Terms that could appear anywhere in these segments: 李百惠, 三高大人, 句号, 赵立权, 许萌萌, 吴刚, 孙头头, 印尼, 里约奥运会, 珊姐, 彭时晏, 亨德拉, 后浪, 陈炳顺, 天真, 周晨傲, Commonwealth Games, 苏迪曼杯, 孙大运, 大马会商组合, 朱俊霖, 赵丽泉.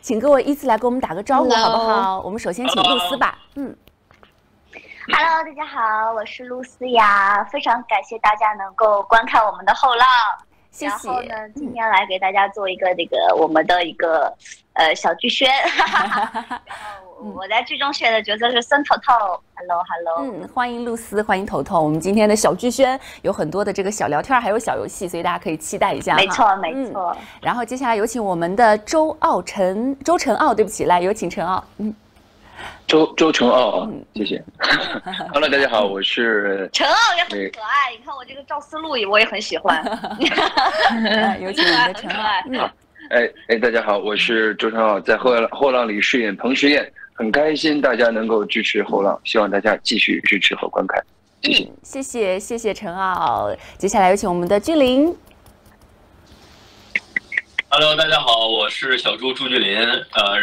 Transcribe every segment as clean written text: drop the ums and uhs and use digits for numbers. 请各位依次来给我们打个招呼，好不好？我们首先请露丝吧。Hello， 大家好，我是露思雅，非常感谢大家能够观看我们的后浪。谢谢。然后呢，今天来给大家做一个这个我们的一个小剧宣。然后我在剧中选的角色是孙头头。Hello，Hello。欢迎露丝，欢迎头头。我们今天的小剧宣有很多的这个小聊天，还有小游戏，所以大家可以期待一下。没错。然后接下来有请我们的周晨傲，对不起，来有请晨傲。周晨傲，谢谢。Hello， 大家好，我是晨傲，也很可爱。你看我这个赵思露，我也很喜欢。有请我们的晨傲。大家好，我是周晨傲，在后浪里饰演彭时晏，很开心大家能够支持后浪，希望大家继续支持和观看，谢谢。谢谢晨傲，接下来有请我们的俊霖。Hello， 大家好，我是小猪朱俊霖，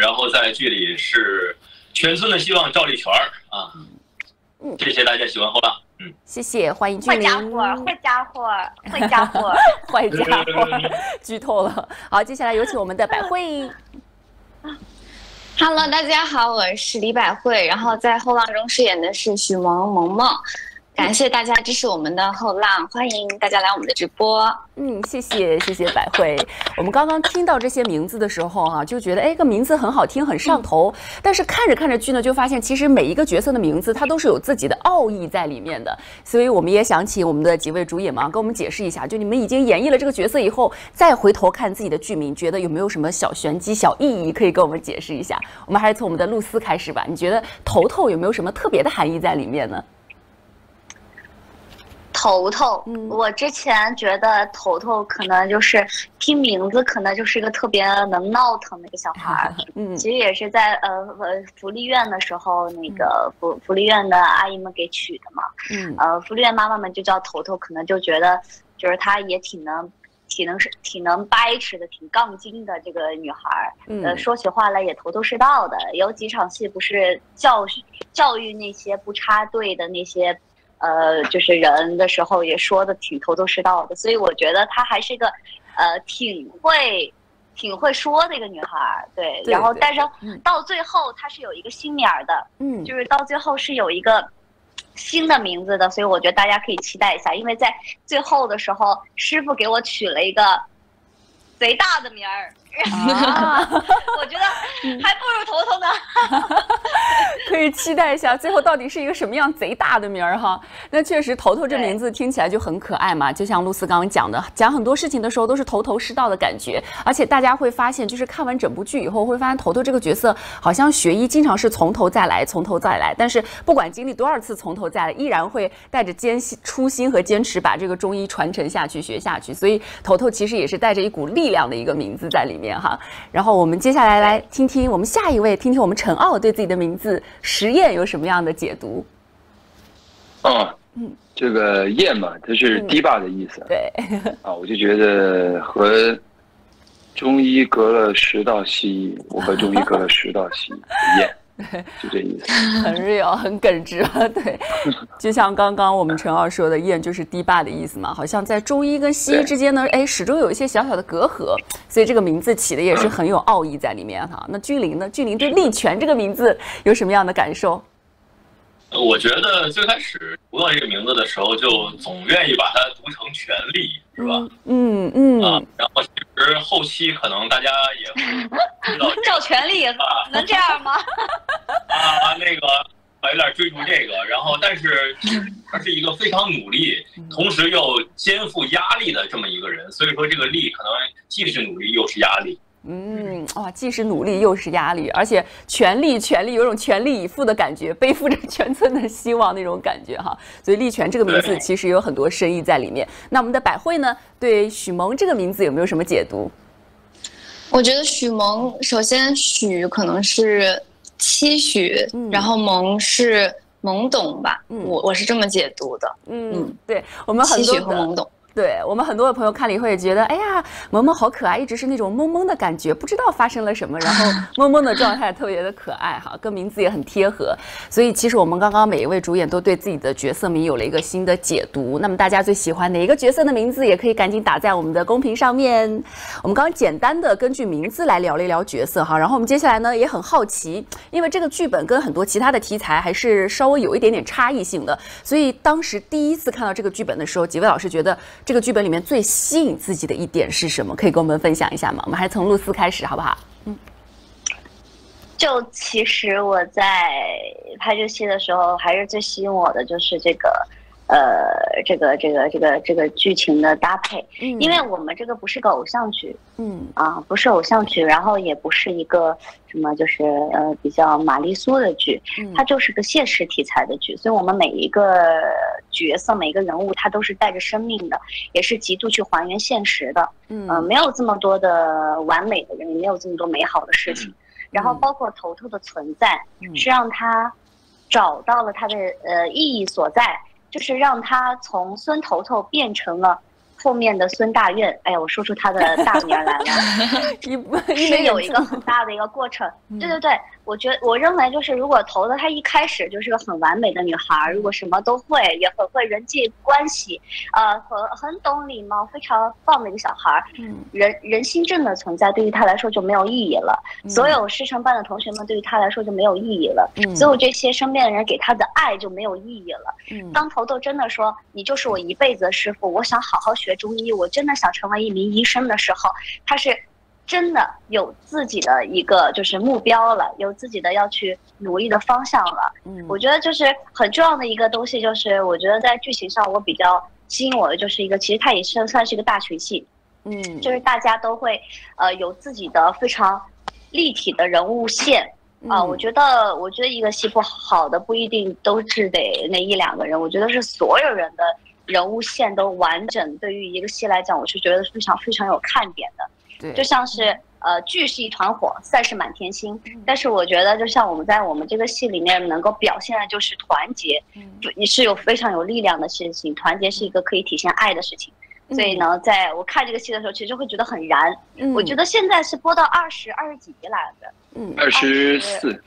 然后在剧里是全村的希望赵立权啊，谢谢大家喜欢后浪。谢谢，欢迎俊霖。坏家伙，剧透了。好，接下来有请我们的百惠。Hello， 大家好，我是李百惠，然后在后浪中饰演的是许萌萌萌。感谢大家支持我们的后浪，欢迎大家来我们的直播。谢谢百惠。我们刚刚听到这些名字的时候啊，就觉得个名字很好听，很上头。但是看着看着剧呢，就发现其实每一个角色的名字它都是有自己的奥义在里面的。所以我们也想请我们的几位主演嘛，跟我们解释一下，就你们已经演绎了这个角色以后，再回头看自己的剧名，觉得有没有什么小玄机、小意义可以跟我们解释一下？我们还是从我们的露丝开始吧。你觉得头头有没有什么特别的含义在里面呢？头头，我之前觉得头头可能就是听名字，可能就是一个特别能闹腾的一个小孩儿。其实也是在福利院的时候，那个福利院的阿姨们给取的嘛。福利院妈妈们就叫头头，可能就觉得就是她也挺能掰扯的，挺杠精的这个女孩，说起话来也头头是道的。有几场戏不是教育那些不插队的那些。就是人的时候也说的挺头头是道的，所以我觉得她还是个，挺会说的一个女孩，对。然后，但是到最后她是有一个心眼的，就是到最后是有一个新的名字的，所以我觉得大家可以期待一下，因为在最后的时候，师傅给我取了一个贼大的名儿。我觉得还不如头头呢。可以期待一下，最后到底是一个什么样贼大的名儿哈？那确实，头头这名字听起来就很可爱嘛。就像露丝刚刚讲的，讲很多事情的时候都是头头是道的感觉。而且大家会发现，就是看完整部剧以后，会发现头头这个角色好像学医经常是从头再来，从头再来。但是不管经历多少次从头再来，依然会带着初心和坚持，把这个中医传承下去、学下去。所以头头其实也是带着一股力量的一个名字在里面。然后我们接下来来听我们下一位，听我们晨傲对自己的名字时晏有什么样的解读。这个晏嘛，它是堤坝的意思。我就觉得和中医隔了10道西医，我和中医隔了10道西医，晏。就这意思，很 real， 很耿直啊！对，就像刚刚我们晨傲说的，晏就是堤坝的意思嘛，好像在中医跟西医之间呢，始终有一些小小的隔阂，所以这个名字起的也是很有奥义在里面哈。那俊霖呢？俊霖对立权这个名字有什么样的感受？我觉得最开始读到这个名字的时候，就总愿意把它读成权力，是吧？然后其实后期可能大家也会知道，赵权力能这样吗？有点追逐这个，然后但是他是一个非常努力，同时又肩负压力的这么一个人，所以说这个力可能既是努力又是压力。既是努力又是压力，而且权力有种全力以赴的感觉，背负着全村的希望那种感觉哈。所以立权这个名字其实有很多深意在里面。那我们的百惠呢，对许萌这个名字有没有什么解读？我觉得许萌，首先许可能是期许，然后萌是懵懂吧，我是这么解读的。对我们很多的。期许和懵懂。对我们很多的朋友看了以后也觉得，哎呀，萌萌好可爱，一直是那种萌萌的感觉，不知道发生了什么，然后萌萌的状态特别的可爱哈，跟名字也很贴合。所以其实我们刚刚每一位主演都对自己的角色名有了一个新的解读。那么大家最喜欢哪一个角色的名字，也可以赶紧打在我们的公屏上面。我们刚刚简单的根据名字来聊了一聊角色哈，然后我们接下来呢也很好奇，因为这个剧本跟很多其他的题材还是稍微有一点点差异性的，所以当时第一次看到这个剧本的时候，几位老师觉得。 这个剧本里面最吸引自己的一点是什么？可以跟我们分享一下吗？我们还是从露丝开始，好不好？嗯，就其实我在拍这戏的时候，还是最吸引我的就是这个，这个剧情的搭配。嗯，因为我们这个不是个偶像剧，嗯啊，不是偶像剧，然后也不是一个什么就是比较玛丽苏的剧，它就是个现实题材的剧，所以我们每一个。 角色每一个人物，他都是带着生命的，也是极度去还原现实的。嗯、没有这么多的完美的人，也没有这么多美好的事情。嗯、然后包括头头的存在，嗯、是让他找到了他的意义所在，就是让他从孙头头变成了后面的孙大运。哎呀，我说出他的大名来了，是有一个很大的一个过程。嗯、对对对。 我认为就是，如果头头她一开始就是个很完美的女孩，如果什么都会，也很会人际关系，很懂礼貌，非常棒的一个小孩，嗯，人心正的存在对于她来说就没有意义了，嗯、所有师承班的同学们对于她来说就没有意义了，嗯、所有这些身边的人给她的爱就没有意义了。嗯、当头头真的说你就是我一辈子的师傅，我想好好学中医，我真的想成为一名医生的时候，她是。 真的有自己的一个就是目标了，有自己的要去努力的方向了。嗯，我觉得就是很重要的一个东西，就是我觉得在剧情上我比较吸引我的就是一个，其实它也算是一个大群戏。嗯，就是大家都会有自己的非常立体的人物线。 啊，我觉得一个戏不好的不一定都是得那一两个人，我觉得是所有人的人物线都完整。对于一个戏来讲，我是觉得非常非常有看点的。 就像是剧是一团火，散是满天星。但是我觉得，就像我们在我们这个戏里面能够表现的就是团结，也是有非常有力量的事情。团结是一个可以体现爱的事情。所以呢，在我看这个戏的时候，其实会觉得很燃。我觉得现在是播到二十几集来的，24。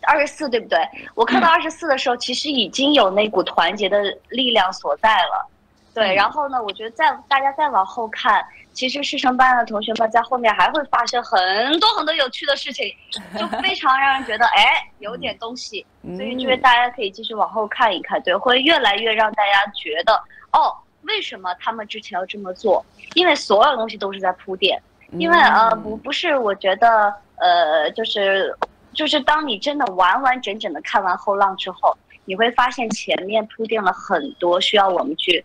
24对不对？我看到24的时候，其实已经有那股团结的力量所在了。对，然后呢，我觉得大家再往后看。 其实师承班的同学们在后面还会发生很多很多有趣的事情，就非常让人觉得哎有点东西，所以就是大家可以继续往后看一看，对，会越来越让大家觉得哦，为什么他们之前要这么做？因为所有东西都是在铺垫，因为不是，我觉得就是当你真的完完整整的看完后浪之后，你会发现前面铺垫了很多需要我们去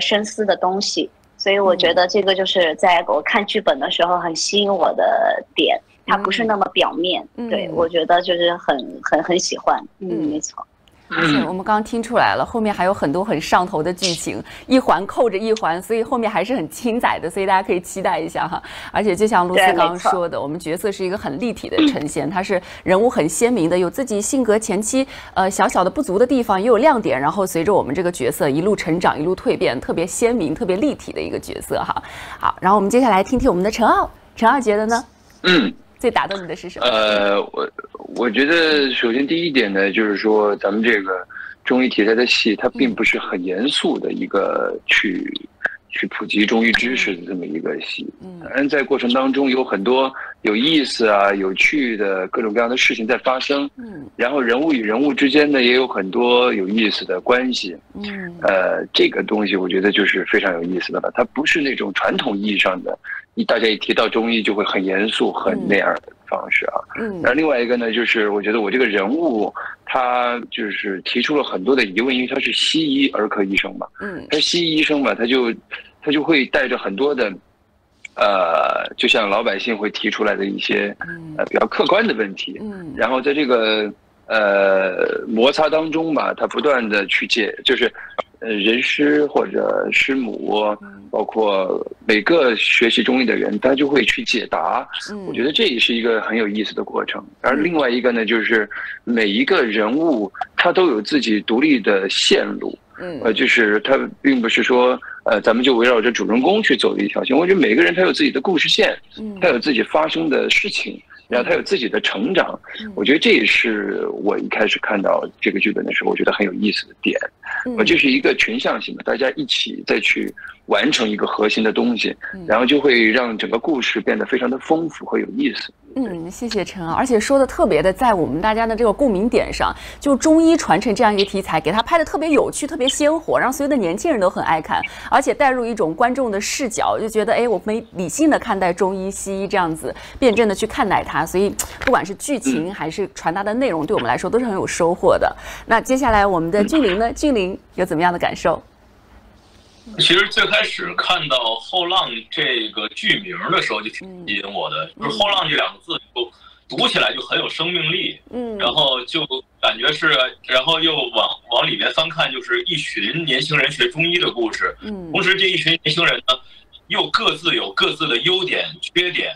深思的东西。 所以我觉得这个就是在我看剧本的时候很吸引我的点，它不是那么表面，对我觉得就是很喜欢，没错。 我们刚刚听出来了，后面还有很多很上头的剧情，一环扣着一环，所以后面还是很精彩的，所以大家可以期待一下哈。而且就像露丝刚刚说的，我们角色是一个很立体的呈现，它是人物很鲜明的，有自己性格前期小小的不足的地方，也有亮点，然后随着我们这个角色一路成长，一路蜕变，特别鲜明、特别立体的一个角色哈。好，然后我们接下来听听我们的陈傲，陈傲觉得呢？嗯。 最打动你的是什么？我觉得首先第一点呢，就是说咱们这个中医题材的戏，它并不是很严肃的一个去普及中医知识的这么一个戏。嗯，但在过程当中有很多有意思啊、有趣的各种各样的事情在发生。嗯，然后人物与人物之间呢，也有很多有意思的关系。嗯，这个东西我觉得就是非常有意思的了，它不是那种传统意义上的。 大家一提到中医就会很严肃、很那样的方式啊。嗯。然后另外一个呢，就是我觉得我这个人物，他就是提出了很多的疑问，因为他是西医儿科医生嘛。嗯。他是西医医生嘛，他就会带着很多的，就像老百姓会提出来的一些比较客观的问题。嗯。然后在这个摩擦当中吧，他不断的去解，就是。 人师或者师母，包括每个学习中医的人，他就会去解答。我觉得这也是一个很有意思的过程。而另外一个呢，就是每一个人物他都有自己独立的线路，就是他并不是说咱们就围绕着主人公去走一条线。我觉得每个人他有自己的故事线，他有自己发生的事情，然后他有自己的成长。我觉得这也是我一开始看到这个剧本的时候，我觉得很有意思的点。这是一个群像性的，大家一起再去完成一个核心的东西，然后就会让整个故事变得非常的丰富和有意思。谢谢陈敖，而且说的特别的在我们大家的这个共鸣点上，就中医传承这样一个题材，给他拍的特别有趣，特别鲜活，让所有的年轻人都很爱看，而且带入一种观众的视角，就觉得哎，我们理性的看待中医、西医这样子辩证的去看待它，所以不管是剧情还是传达的内容，对我们来说都是很有收获的。那接下来我们的俊霖呢？俊霖有怎么样的感受？其实最开始看到《后浪》这个剧名的时候，就挺吸引我的。就是"后浪"这两个字，就读起来就很有生命力。然后就感觉是，然后又往里面翻看，就是一群年轻人学中医的故事。同时这一群年轻人呢，又各自有各自的优点、缺点。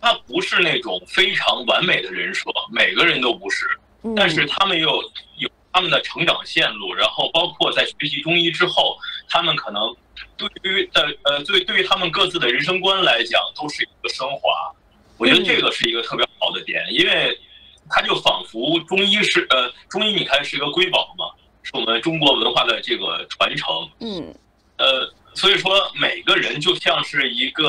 他不是那种非常完美的人设，每个人都不是。但是他们又有他们的成长线路，然后包括在学习中医之后，他们可能对于他们各自的人生观来讲，都是一个升华。我觉得这个是一个特别好的点，因为它就仿佛中医是中医你看是一个瑰宝嘛，是我们中国文化的这个传承。所以说每个人就像是一个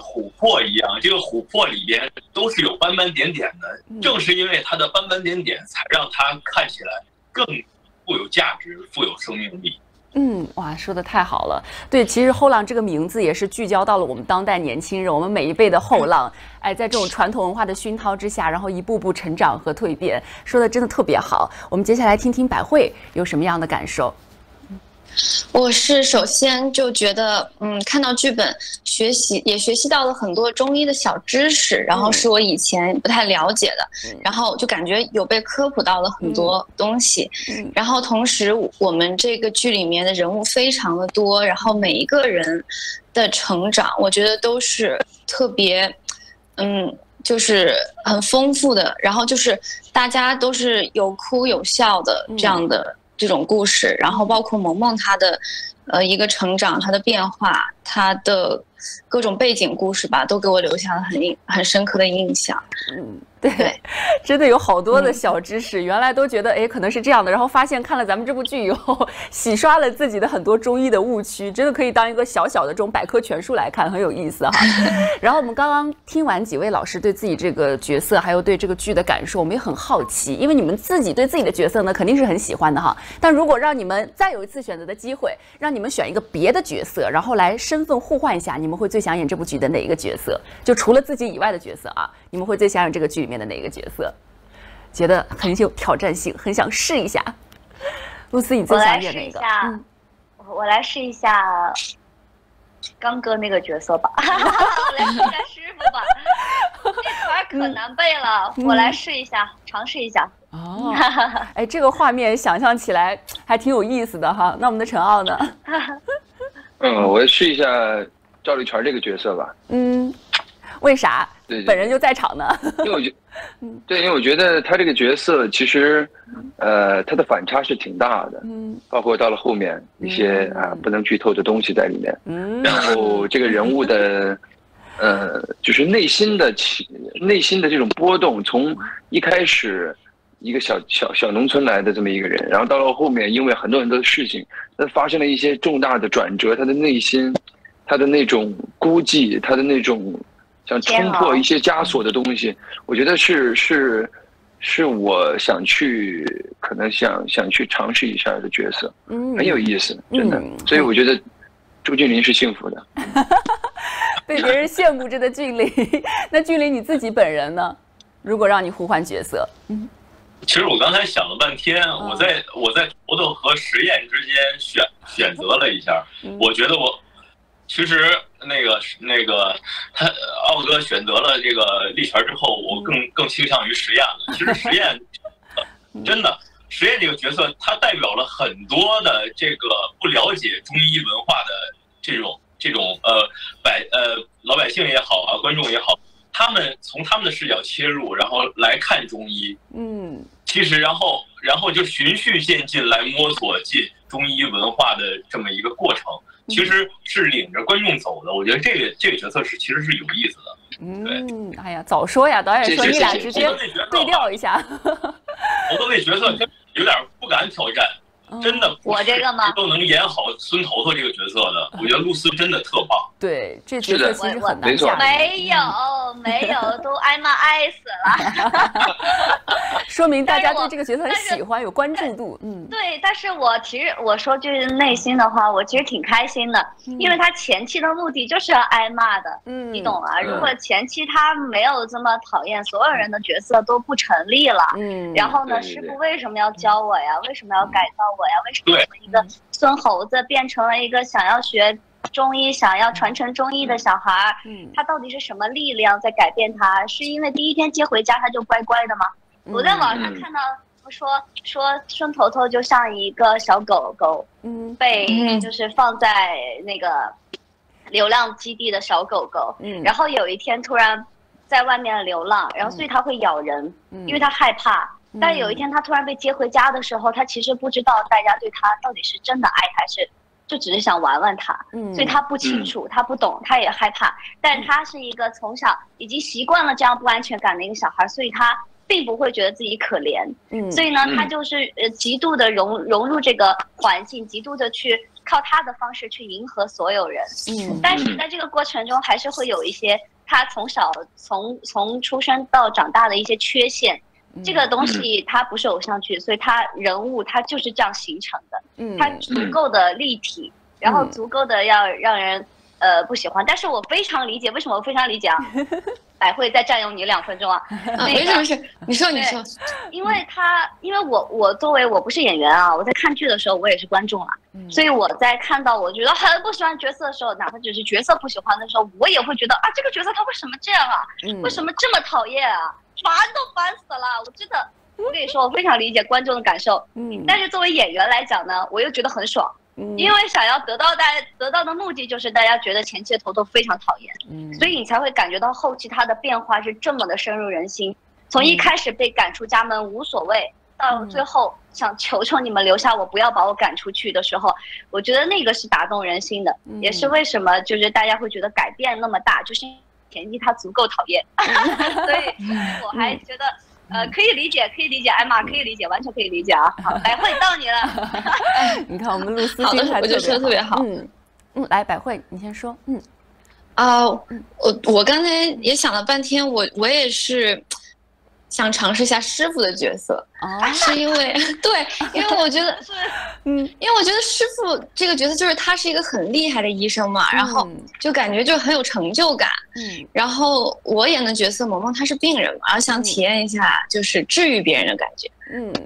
琥珀一样，这个琥珀里边都是有斑斑点点的，正是因为它的斑斑点点，才让它看起来更富有价值、富有生命力。哇，说的太好了。对，其实后浪这个名字也是聚焦到了我们当代年轻人，我们每一辈的后浪，哎，在这种传统文化的熏陶之下，然后一步步成长和蜕变，说的真的特别好。我们接下来听听百惠有什么样的感受。我是首先就觉得，看到剧本，也学习到了很多中医的小知识，然后是我以前不太了解的，然后就感觉有被科普到了很多东西。然后同时，我们这个剧里面的人物非常的多，然后每一个人的成长，我觉得都是特别，就是很丰富的。然后就是大家都是有哭有笑的这样的。这种故事，然后包括萌萌她的，一个成长，她的变化，她的各种背景故事吧，都给我留下了很深刻的印象。对，真的有好多的小知识，原来都觉得哎可能是这样的，然后发现看了咱们这部剧以后，洗刷了自己的很多中医的误区，真的可以当一个小小的这种百科全书来看，很有意思哈。然后我们刚刚听完几位老师对自己这个角色还有对这个剧的感受，我们也很好奇，因为你们自己对自己的角色呢肯定是很喜欢的哈，但如果让你们再有一次选择的机会，让你们选一个别的角色，然后来身份互换一下，你们会最想演这部剧的哪一个角色？就除了自己以外的角色啊，你们会最想演这个剧里面的哪个角色？觉得很有挑战性，很想试一下。露丝，你最想演哪个？我来试一下刚哥那个角色吧。我来试一下师傅吧。这词儿可难背了，我来试一下，尝试一下。哎，这个画面想象起来还挺有意思的哈。那我们的陈敖呢？我试一下赵丽泉这个角色吧。为啥？对，本人就在场呢。因为我觉得他这个角色其实，他的反差是挺大的。包括到了后面一些不能剧透的东西在里面。然后这个人物的，就是内心的这种波动，从一开始一个小农村来的这么一个人，然后到了后面，因为很多很多的事情，他发生了一些重大的转折，他的内心，他的那种孤寂，他的那种。想冲破一些枷锁的东西，我觉得是我想去，可能想去尝试一下的角色，很有意思，真的。所以我觉得朱俊霖是幸福的，被别人羡慕着的俊霖。那俊霖你自己本人呢？如果让你互换角色，其实我刚才想了半天，我在头头和实验之间选择了一下，我觉得我。其实那个，他奥哥选择了这个丽泉之后，我更倾向于实验了。其实实验，真的实验这个角色，它代表了很多的这个不了解中医文化的这种老百姓也好啊，观众也好，他们从他们的视角切入，然后来看中医。其实然后然后就循序渐进来摸索中医文化的这么一个过程，其实是领着观众走的。我觉得这个角色其实是有意思的。嗯，哎呀，早说呀，导演说你俩直接对调一下。我都那角色有点不敢挑战，真的。我这个嘛，都能演好孙头头这个角色的，我觉得露丝真的特棒。对，这角色其实很难讲。没有，都挨骂挨死了。说明大家对这个角色很喜欢，有关注度。嗯，对，但是我其实我说句内心的话，我其实挺开心的，因为他前期的目的就是要挨骂的，嗯，你懂啊？如果前期他没有这么讨厌，所有人的角色都不成立了。嗯，然后呢，师傅为什么要教我呀？为什么要改造我呀？为什么从一个孙猴子变成了一个想要学中医、想要传承中医的小孩儿？嗯，他到底是什么力量在改变他？是因为第一天接回家他就乖乖的吗？我在网上看到说孙头头就像一个小狗狗，嗯，被就是放在那个流浪基地的小狗狗，嗯，然后有一天突然在外面流浪，然后所以它会咬人，因为它害怕。但有一天它突然被接回家的时候，它其实不知道大家对它到底是真的爱还是就只是想玩玩它，所以他不清楚，他不懂，他也害怕。但他是一个从小已经习惯了这样不安全感的一个小孩，所以他并不会觉得自己可怜，所以呢，他就是极度的融入这个环境，极度的去靠他的方式去迎合所有人，但是在这个过程中，还是会有一些他从小从出生到长大的一些缺陷，这个东西他不是偶像剧，所以他人物他就是这样形成的，他足够的立体，然后足够的要让人不喜欢，但是我非常理解，为什么我非常理解啊？百惠再占用你2分钟啊！没事没事，你说。因为我作为我不是演员啊，我在看剧的时候我也是观众啊，所以我在看到我觉得很不喜欢角色的时候，哪怕只是角色不喜欢的时候，我也会觉得啊，这个角色他为什么这样啊？为什么这么讨厌啊？烦都烦死了！我真的，我跟你说，我非常理解观众的感受。但是作为演员来讲呢，我又觉得很爽。因为想要得到的目的就是大家觉得前期的头头非常讨厌，所以你才会感觉到后期他的变化是这么的深入人心。从一开始被赶出家门无所谓，到最后想求求你们留下我，不要把我赶出去的时候，我觉得那个是打动人心的，也是为什么就是大家会觉得改变那么大，就是前期他足够讨厌，所以我还觉得。可以理解，艾玛可以理解，完全可以理解啊！好，百惠到你了。你看我们露丝精彩，我就说的特别好。来，百惠你先说。我刚才也想了半天，我也是想尝试一下师傅的角色，是因为对，因为我觉得师傅这个角色就是他是一个很厉害的医生嘛，然后就感觉就很有成就感。然后我演的角色萌萌，她是病人嘛，然后想体验一下就是治愈别人的感觉。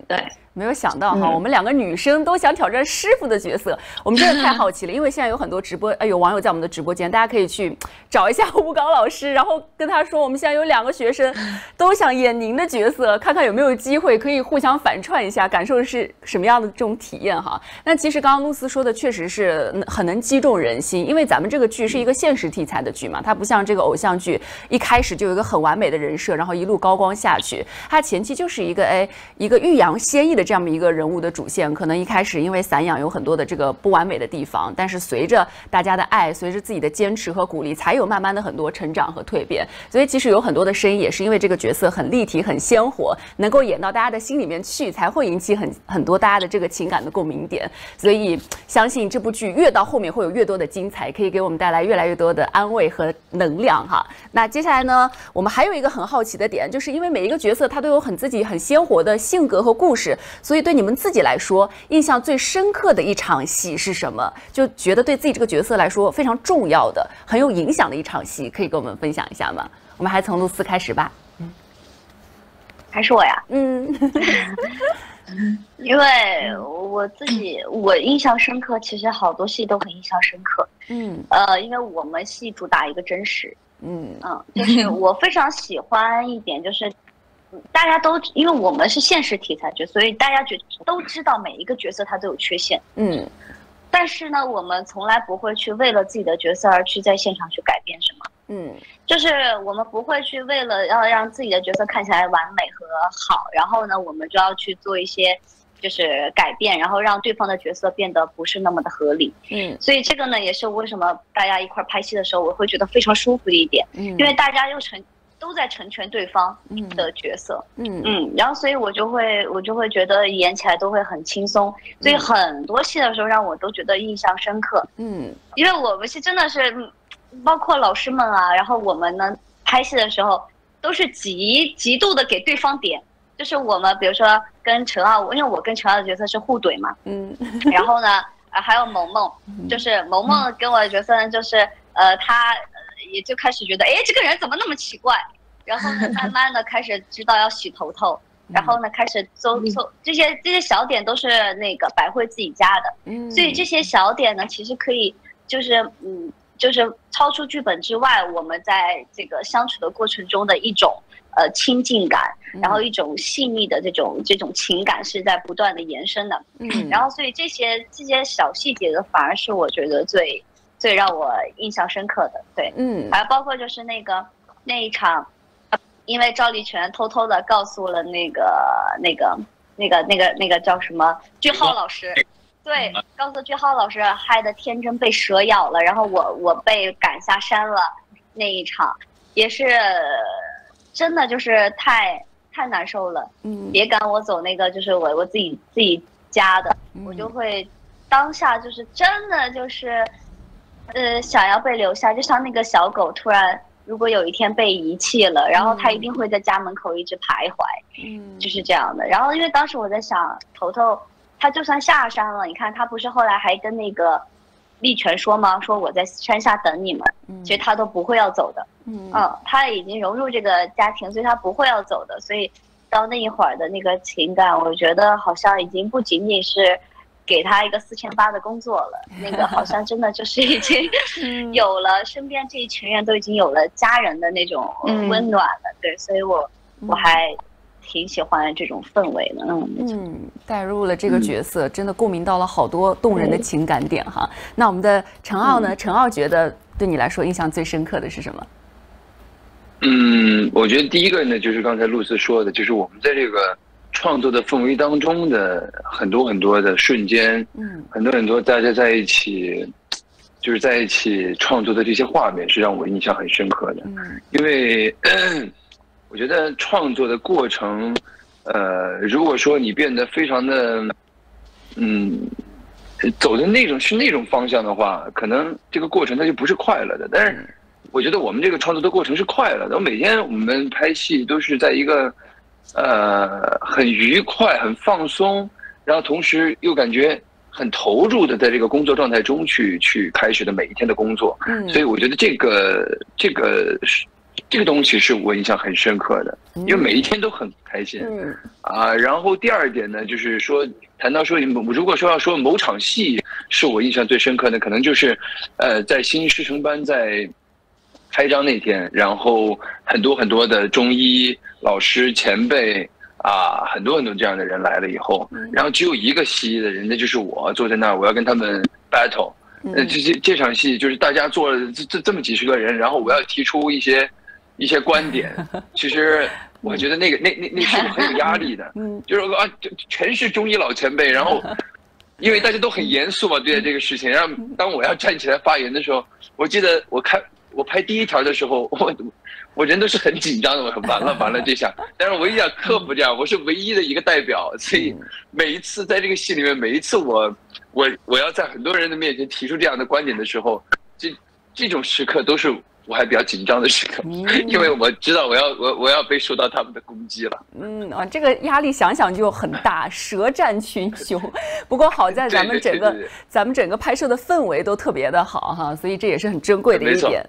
对，没有想到哈，我们两个女生都想挑战师傅的角色，我们真的太好奇了。因为现在有很多直播，有网友在我们的直播间，大家可以去找一下吴刚老师，然后跟他说，我们现在有两个学生都想演您的角色，看看有没有机会可以互相反串一下，感受是什么样的这种体验哈。那其实刚刚露丝说的确实是很能击中人心，因为咱们这个剧是一个现实题材的剧嘛，它不像这个偶像剧一开始就有一个很完美的人设，然后一路高光下去，它前期就是一个欲扬先抑的这么一个人物的主线，可能一开始因为散养有很多的这个不完美的地方，但是随着大家的爱，随着自己的坚持和鼓励，才有慢慢的很多成长和蜕变。所以其实有很多的声音也是因为这个角色很立体、很鲜活，能够演到大家的心里面去，才会引起很多大家的这个情感的共鸣点。所以相信这部剧越到后面会有越多的精彩，可以给我们带来越来越多的安慰和能量哈。那接下来呢，我们还有一个很好奇的点，就是因为每一个角色他都有自己很鲜活的性格和故事。所以对你们自己来说，印象最深刻的一场戏是什么？就觉得对自己这个角色来说非常重要的、很有影响的一场戏，可以跟我们分享一下吗？我们还从露丝开始吧。还是我呀？因为我自己，我印象深刻，其实好多戏都很印象深刻。因为我们戏主打一个真实。就是我非常喜欢一点就是。大家都因为我们是现实题材剧，所以大家都知道每一个角色他都有缺陷，但是呢，我们从来不会去为了自己的角色而去在现场去改变什么，就是我们不会去为了要让自己的角色看起来完美和好，然后呢，我们就要去做一些就是改变，然后让对方的角色变得不是那么的合理。所以这个呢，也是为什么大家一块拍戏的时候，我会觉得非常舒服的一点，因为大家都在成全对方的角色，然后所以我就会觉得演起来都会很轻松，所以很多戏的时候让我都觉得印象深刻，因为我们是真的是，包括老师们啊，然后我们呢拍戏的时候都是极度的给对方点，就是我们比如说跟陈傲，因为我跟陈傲的角色是互怼嘛，然后呢还有萌萌，就是萌萌跟我的角色呢就是他。也就开始觉得，哎，这个人怎么那么奇怪？然后呢，慢慢的开始知道要洗头头，然后呢，开始搜这些小点都是那个百惠自己加的，所以这些小点呢，其实可以就是超出剧本之外，我们在这个相处的过程中的一种亲近感，然后一种细腻的这种情感是在不断的延伸的，然后所以这些小细节的反而是我觉得最让我印象深刻的，对，还包括就是那一场，因为赵丽全偷偷的告诉了那个叫什么句号老师，对，告诉句号老师，害得天真被蛇咬了，然后我被赶下山了，那一场也是真的就是太难受了，别赶我走，那个就是我自己加的，我就会当下就是真的就是。想要被留下，就像那个小狗突然，如果有一天被遗弃了，然后它一定会在家门口一直徘徊，就是这样的。然后因为当时我在想，头头他就算下山了，你看他不是后来还跟那个丽全说吗？说我在山下等你们，其实他都不会要走的，他已经融入这个家庭，所以他不会要走的。所以到那一会儿的那个情感，我觉得好像已经不仅仅是。给他一个4800的工作了，那个好像真的就是已经有了身边这一群人都已经有了家人的那种温暖了，对，所以我还挺喜欢这种氛围的，带入了这个角色，真的共鸣到了好多动人的情感点哈。那我们的陈傲呢？陈傲觉得对你来说印象最深刻的是什么？我觉得第一个呢，就是刚才露丝说的，就是我们在这个。创作的氛围当中的很多的瞬间，很多大家在一起，就是在一起创作的这些画面是让我印象很深刻的。因为我觉得创作的过程，如果说你变得非常的，走的那种方向的话，可能这个过程它就不是快乐的。但是我觉得我们这个创作的过程是快乐的。每天我们拍戏都是在一个。很愉快，很放松，然后同时又感觉很投入的在这个工作状态中去开始的每一天的工作，所以我觉得这个东西是我印象很深刻的，因为每一天都很开心，然后第二点呢，就是说谈到说如果说要说某场戏是我印象最深刻的，可能就是在新师生班在。开张那天，然后很多的中医老师前辈啊，很多这样的人来了以后，然后只有一个西医的人，那就是我坐在那儿，我要跟他们 battle。这场戏就是大家坐了这么几十个人，然后我要提出一些观点。其实我觉得那是很有压力的，就是啊，全是中医老前辈，然后。因为大家都很严肃嘛，对这个事情。然后当我要站起来发言的时候，我记得我拍第一条的时候，我人都是很紧张的，我说完了这下，但是我一定要克服这样，我是唯一的一个代表，所以每一次在这个戏里面，每一次我要在很多人的面前提出这样的观点的时候，这种时刻都是我还比较紧张的时刻，因为我知道我要被受到他们的攻击了。这个压力想想就很大，舌战群雄。不过好在咱们整个拍摄的氛围都特别的好哈，所以这也是很珍贵的一点。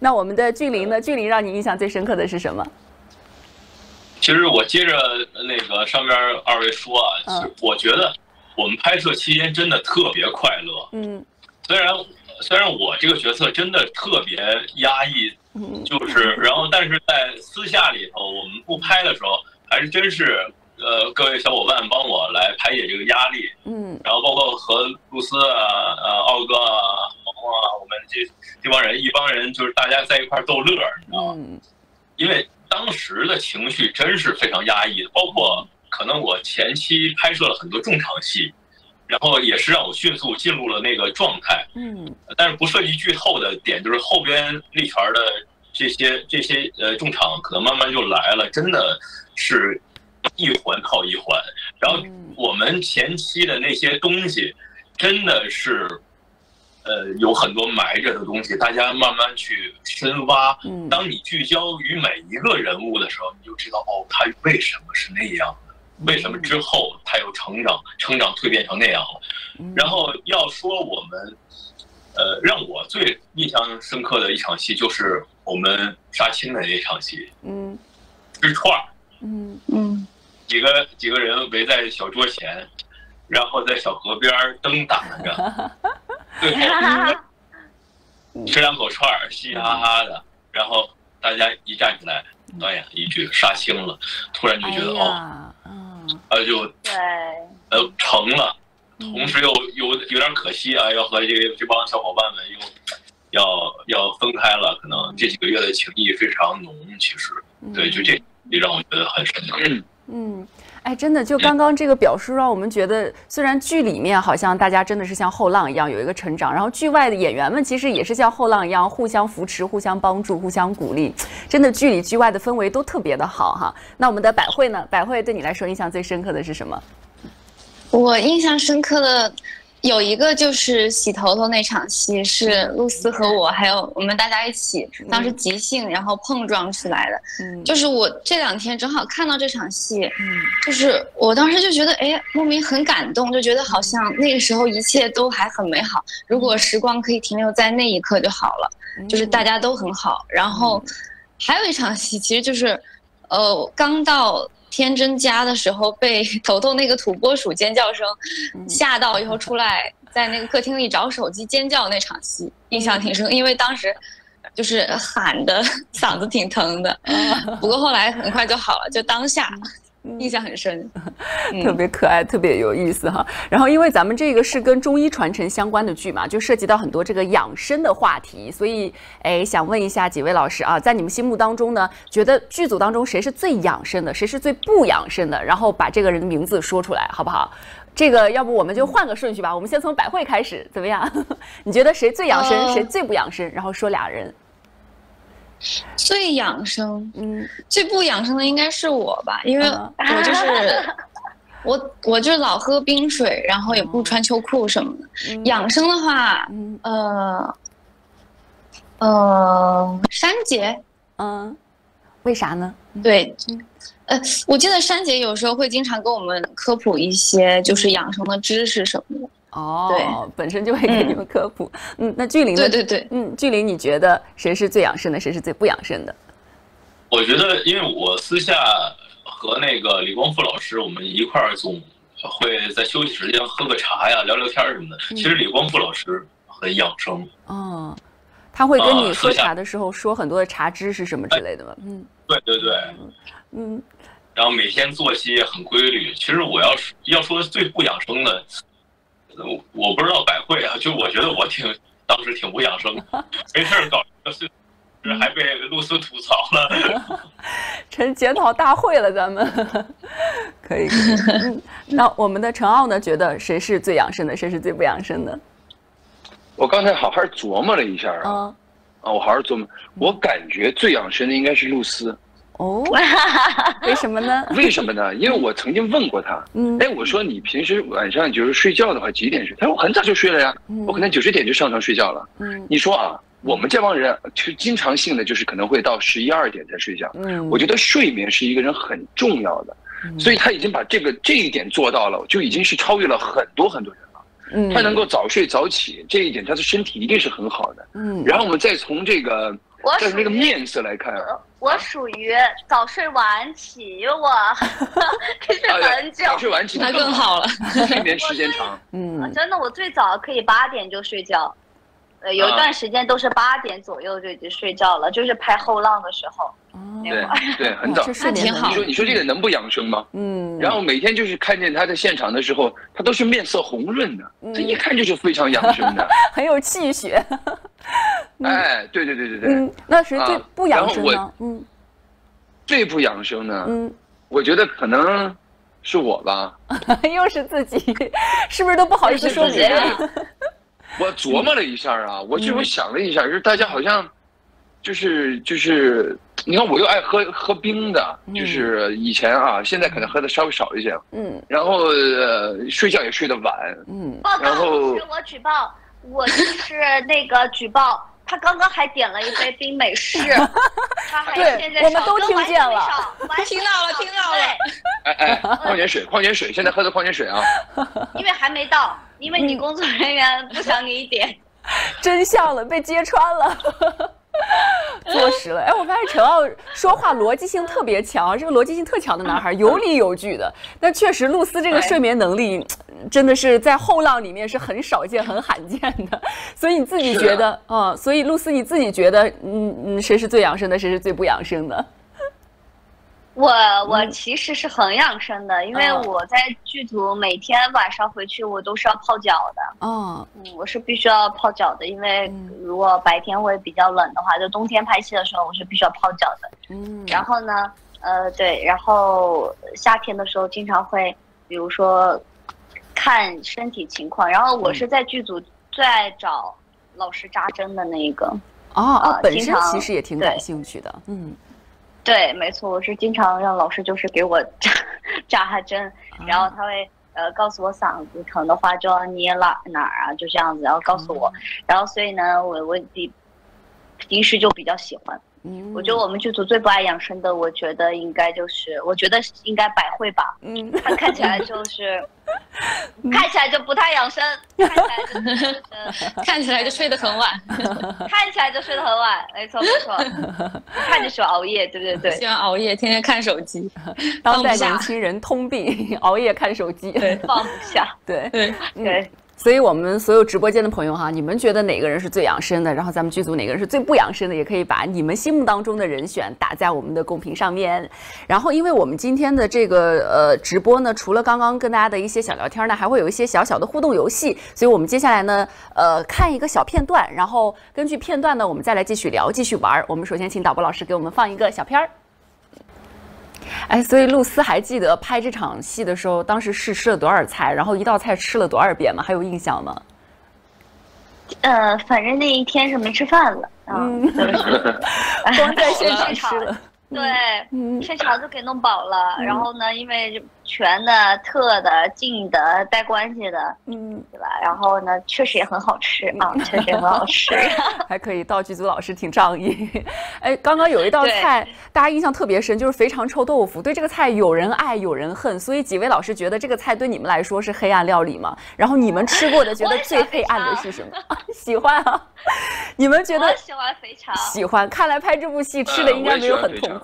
那我们的俊霖呢？俊霖让你印象最深刻的是什么？其实我接着那个上面二位说啊，我觉得我们拍摄期间真的特别快乐。虽然我这个角色真的特别压抑，就是然后但是在私下里头我们不拍的时候，还是真是各位小伙伴帮我来排解这个压力，然后包括和露丝啊、傲哥啊、萌萌啊，我们这一帮人就是大家在一块逗乐，你知道吗？因为当时的情绪真是非常压抑的，包括可能我前期拍摄了很多重场戏，然后也是让我迅速进入了那个状态。嗯，但是不涉及剧透的点就是后边利泉的这些重场可能慢慢就来了，真的是一环套一环。然后我们前期的那些东西，真的是有很多埋着的东西，大家慢慢去深挖。当你聚焦于每一个人物的时候，你就知道哦，他为什么是那样的。为什么之后他又成长蜕变成那样了？然后要说我们，让我最印象深刻的一场戏就是我们杀青的那场戏。嗯，吃串儿。嗯，几个人围在小桌前，然后在小河边灯打着，最后吃两口串儿，嘻嘻哈哈的，然后大家一站起来，导演一句杀青了，突然就觉得哦。就对，成了，同时又有点可惜啊，要和这帮小伙伴们又要分开了，可能这几个月的情谊非常浓，其实对，就这也让我觉得很深刻。嗯，哎，真的，就刚刚这个表述让我们觉得，虽然剧里面好像大家真的是像后浪一样有一个成长，然后剧外的演员们其实也是像后浪一样互相扶持、互相帮助、互相鼓励，真的剧里剧外的氛围都特别的好哈。那我们的百惠呢？百惠对你来说印象最深刻的是什么？我印象深刻的有一个就是洗头头那场戏，是露丝和我还有我们大家一起，当时即兴然后碰撞出来的。就是我这两天正好看到这场戏，就是我当时就觉得哎，莫名很感动，就觉得好像那个时候一切都还很美好，如果时光可以停留在那一刻就好了，就是大家都很好。然后还有一场戏其实就是刚到天真家的时候，被头头那个土拨鼠尖叫声吓到以后出来，在那个客厅里找手机尖叫那场戏印象挺深，因为当时就是喊的嗓子挺疼的，不过后来很快就好了，就当下印象很深，特别可爱，特别有意思哈。然后因为咱们这个是跟中医传承相关的剧嘛，就涉及到很多这个养生的话题，所以哎，想问一下几位老师啊，在你们心目当中呢，觉得剧组当中谁是最养生的，谁是最不养生的，然后把这个人的名字说出来，好不好？这个要不我们就换个顺序吧，我们先从百惠开始，怎么样？你觉得谁最养生，谁最不养生？然后说俩人。最养生，最不养生的应该是我吧，因为我就是我就是老喝冰水，然后也不穿秋裤什么的。养生的话，珊姐，为啥呢？对，我记得珊姐有时候会经常跟我们科普一些就是养生的知识什么的。哦，对，本身就会给你们科普。那剧林呢？对，剧林，你觉得谁是最养生的，谁是最不养生的？我觉得，因为我私下和那个李光复老师，我们一块儿总会在休息时间喝个茶呀，聊聊天什么的。其实李光复老师很养生。哦，他会跟你喝茶的时候说很多的茶知识什么之类的吗？对。然后每天作息也很规律。其实我要说最不养生的。我不知道百惠啊，就我觉得我当时挺不养生的，没事搞这事，还被露丝吐槽了，成检讨大会了咱们。可以。那我们的陈傲呢？觉得谁是最养生的，谁是最不养生的？我刚才好好琢磨了一下我好好琢磨，我感觉最养生的应该是露丝。哦，为什么呢？因为我曾经问过他，哎，我说你平时晚上就是睡觉的话几点睡？他说我很早就睡了呀，我可能9、10点就上床睡觉了。你说啊，我们这帮人就经常性的就是可能会到11、12点才睡觉。我觉得睡眠是一个人很重要的，所以他已经把这一点做到了，就已经是超越了很多人了。他能够早睡早起这一点，他的身体一定是很好的。然后我们再从这个。但是那个面色来看，我属于早睡晚起，我可以睡很久。早睡晚起那更好了，睡眠时间长。真的，我最早可以8点就睡觉，有一段时间都是8点左右就已经睡觉了，就是拍后浪的时候。对，很早。那挺好。你说这个能不养生吗？然后每天就是看见他在现场的时候，他都是面色红润的，这一看就是非常养生的，很有气血。哎，对对对对对。嗯，那谁最不养生呢？嗯，最不养生呢？嗯，我觉得可能是我吧。又是自己，是不是都不好意思说别人？我琢磨了一下啊，我这回想了一下，就是大家好像，就是，你看我又爱喝冰的，就是以前啊，现在可能喝的稍微少一些。嗯。然后睡觉也睡得晚。嗯。然后我举报，我就是那个举报。他刚刚还点了一杯冰美式，对，我们都听见了，听到了，听到了。哎，矿泉水，现在喝的矿泉水啊。因为还没到，因为你工作人员不想给你点。真相了，被揭穿了，坐实了。哎，我发现陈傲说话逻辑性特别强，是个逻辑性特强的男孩，有理有据的。但确实，露丝这个睡眠能力。真的是在后浪里面是很少见、很罕见的，所以你自己觉得啊、所以露丝你自己觉得，谁是最养生的，谁是最不养生的？我其实是很养生的，因为我在剧组每天晚上回去我都是要泡脚的。哦，我是必须要泡脚的，因为如果白天会比较冷的话，就冬天拍戏的时候我是必须要泡脚的。嗯，然后呢，对，然后夏天的时候经常会，比如说。看身体情况，然后我是在剧组最爱找老师扎针的那一个。哦，本身其实也挺感兴趣的。嗯，对，没错，我是经常让老师就是给我扎针，然后他会告诉我嗓子疼的话就要捏哪儿啊，就这样子，然后告诉我，然后所以呢，我平时就比较喜欢。我觉得我们剧组最不爱养生的，我觉得应该就是，我觉得应该百惠吧。嗯，他看起来就是，看起来就不太养生，看起来就睡得很晚，看起来就睡得很晚，没错没错，看着喜欢熬夜，对对对，喜欢熬夜，天天看手机，当代年轻人通病，熬夜看手机，对，放不下，对对对。所以我们所有直播间的朋友哈，你们觉得哪个人是最养生的？然后咱们剧组哪个人是最不养生的？也可以把你们心目当中的人选打在我们的公屏上面。然后，因为我们今天的这个直播呢，除了刚刚跟大家的一些小聊天呢，还会有一些小小的互动游戏。所以我们接下来呢，看一个小片段，然后根据片段呢，我们再来继续聊、继续玩。我们首先请导播老师给我们放一个小片儿。哎，所以露丝还记得拍这场戏的时候，当时试吃了多少菜，然后一道菜吃了多少遍吗？还有印象吗？反正那一天是没吃饭了，光在现场吃了。对，现场就给弄饱了。然后呢，因为全的、特的、近的、带关系的，对吧？然后呢，确实也很好吃啊，确实很好吃，还可以。到剧组老师挺仗义。哎，刚刚有一道菜大家印象特别深，就是肥肠臭豆腐。对这个菜有人爱有人恨，所以几位老师觉得这个菜对你们来说是黑暗料理吗？然后你们吃过的觉得最黑暗的是什么？喜欢啊？你们觉得？喜欢肥肠。喜欢。看来拍这部戏吃的应该没有很痛。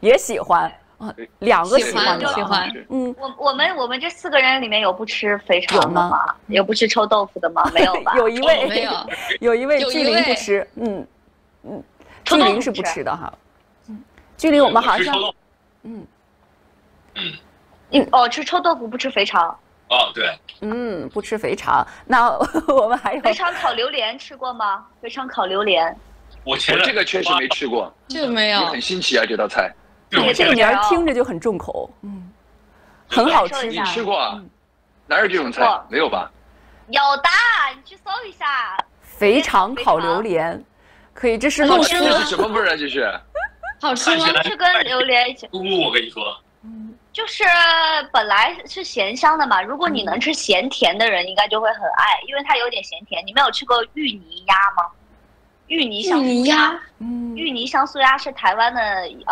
也喜欢啊，两个喜欢，喜欢。我们这四个人里面有不吃肥肠的吗？有不吃臭豆腐的吗？没有吧？有一位没有，有一位巨灵不吃，巨灵是不吃的哈。巨灵我们好像，吃臭豆腐不吃肥肠。哦，对，不吃肥肠。那我们还有肥肠烤榴莲吃过吗？肥肠烤榴莲。我这个确实没吃过，这没有，很新奇啊！这道菜，这个名儿听着就很重口，很好吃。你吃过啊？哪有这种菜？没有吧？有的，你去搜一下。肥肠烤榴莲，可以，这是露丝。这是什么味儿啊？这是好吃吗？是跟榴莲一起。我跟你说，就是本来是咸香的嘛。如果你能吃咸甜的人，应该就会很爱，因为它有点咸甜。你没有吃过芋泥鸭吗？芋泥香酥鸭是台湾的，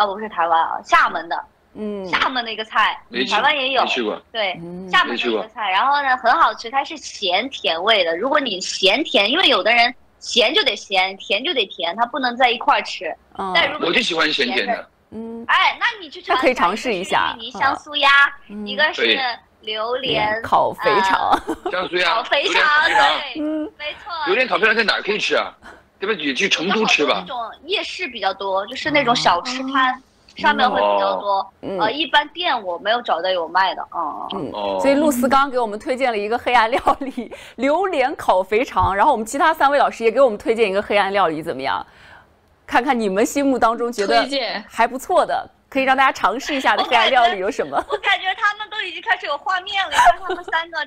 不是台湾啊，厦门的，厦门的一个菜，台湾也有，对，厦门的一个菜，然后呢很好吃，它是咸甜味的。如果你咸甜，因为有的人咸就得咸，甜就得甜，它不能在一块儿吃。但如果我就喜欢咸甜的，那你去尝，可以尝试一下芋泥香酥鸭，一个是。榴莲烤肥肠，香酥鸭，烤肥肠，对，没错。榴莲烤肥肠在哪儿可以吃啊？对吧？也去成都吃吧。那种夜市比较多，就是那种小吃摊，上面会比较多。一般店我没有找到有卖的。所以露丝刚给我们推荐了一个黑暗料理——榴莲烤肥肠。然后我们其他3位老师也给我们推荐一个黑暗料理，怎么样？看看你们心目当中觉得还不错的。 可以让大家尝试一下的黑暗料理有什么？我感觉他们都已经开始有画面了，看他们3个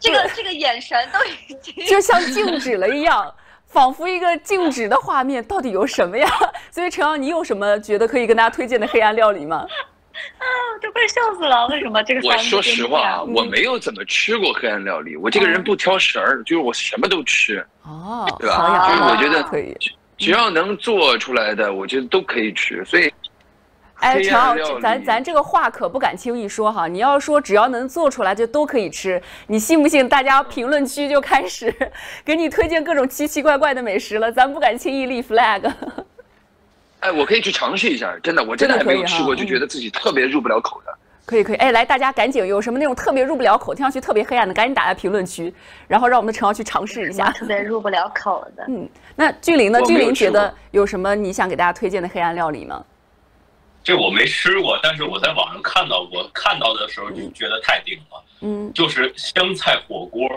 这个眼神都已经就像静止了一样，仿佛一个静止的画面，到底有什么呀？所以陈瑶，你有什么觉得可以跟大家推荐的黑暗料理吗？啊，我都快笑死了！为什么这个？我说实话，我没有怎么吃过黑暗料理，我这个人不挑食儿，就是我什么都吃。哦，对吧？就是我觉得可以，只要能做出来的，我觉得都可以吃，所以。 哎，陈老师，咱这个话可不敢轻易说哈。你要说只要能做出来就都可以吃，你信不信？大家评论区就开始给你推荐各种奇奇怪怪的美食了，咱不敢轻易立 flag。哎，我可以去尝试一下，真的，我真的还没有吃过，就觉得自己特别入不了口的。可以可以，哎，来，大家赶紧有什么那种特别入不了口、听上去特别黑暗的，赶紧打在评论区，然后让我们的陈瑶去尝试一下。特别入不了口的。那俊霖呢？俊霖觉得有什么你想给大家推荐的黑暗料理吗？ 这我没吃过，但是我在网上看到过，看到的时候就觉得太顶了。就是香菜火锅，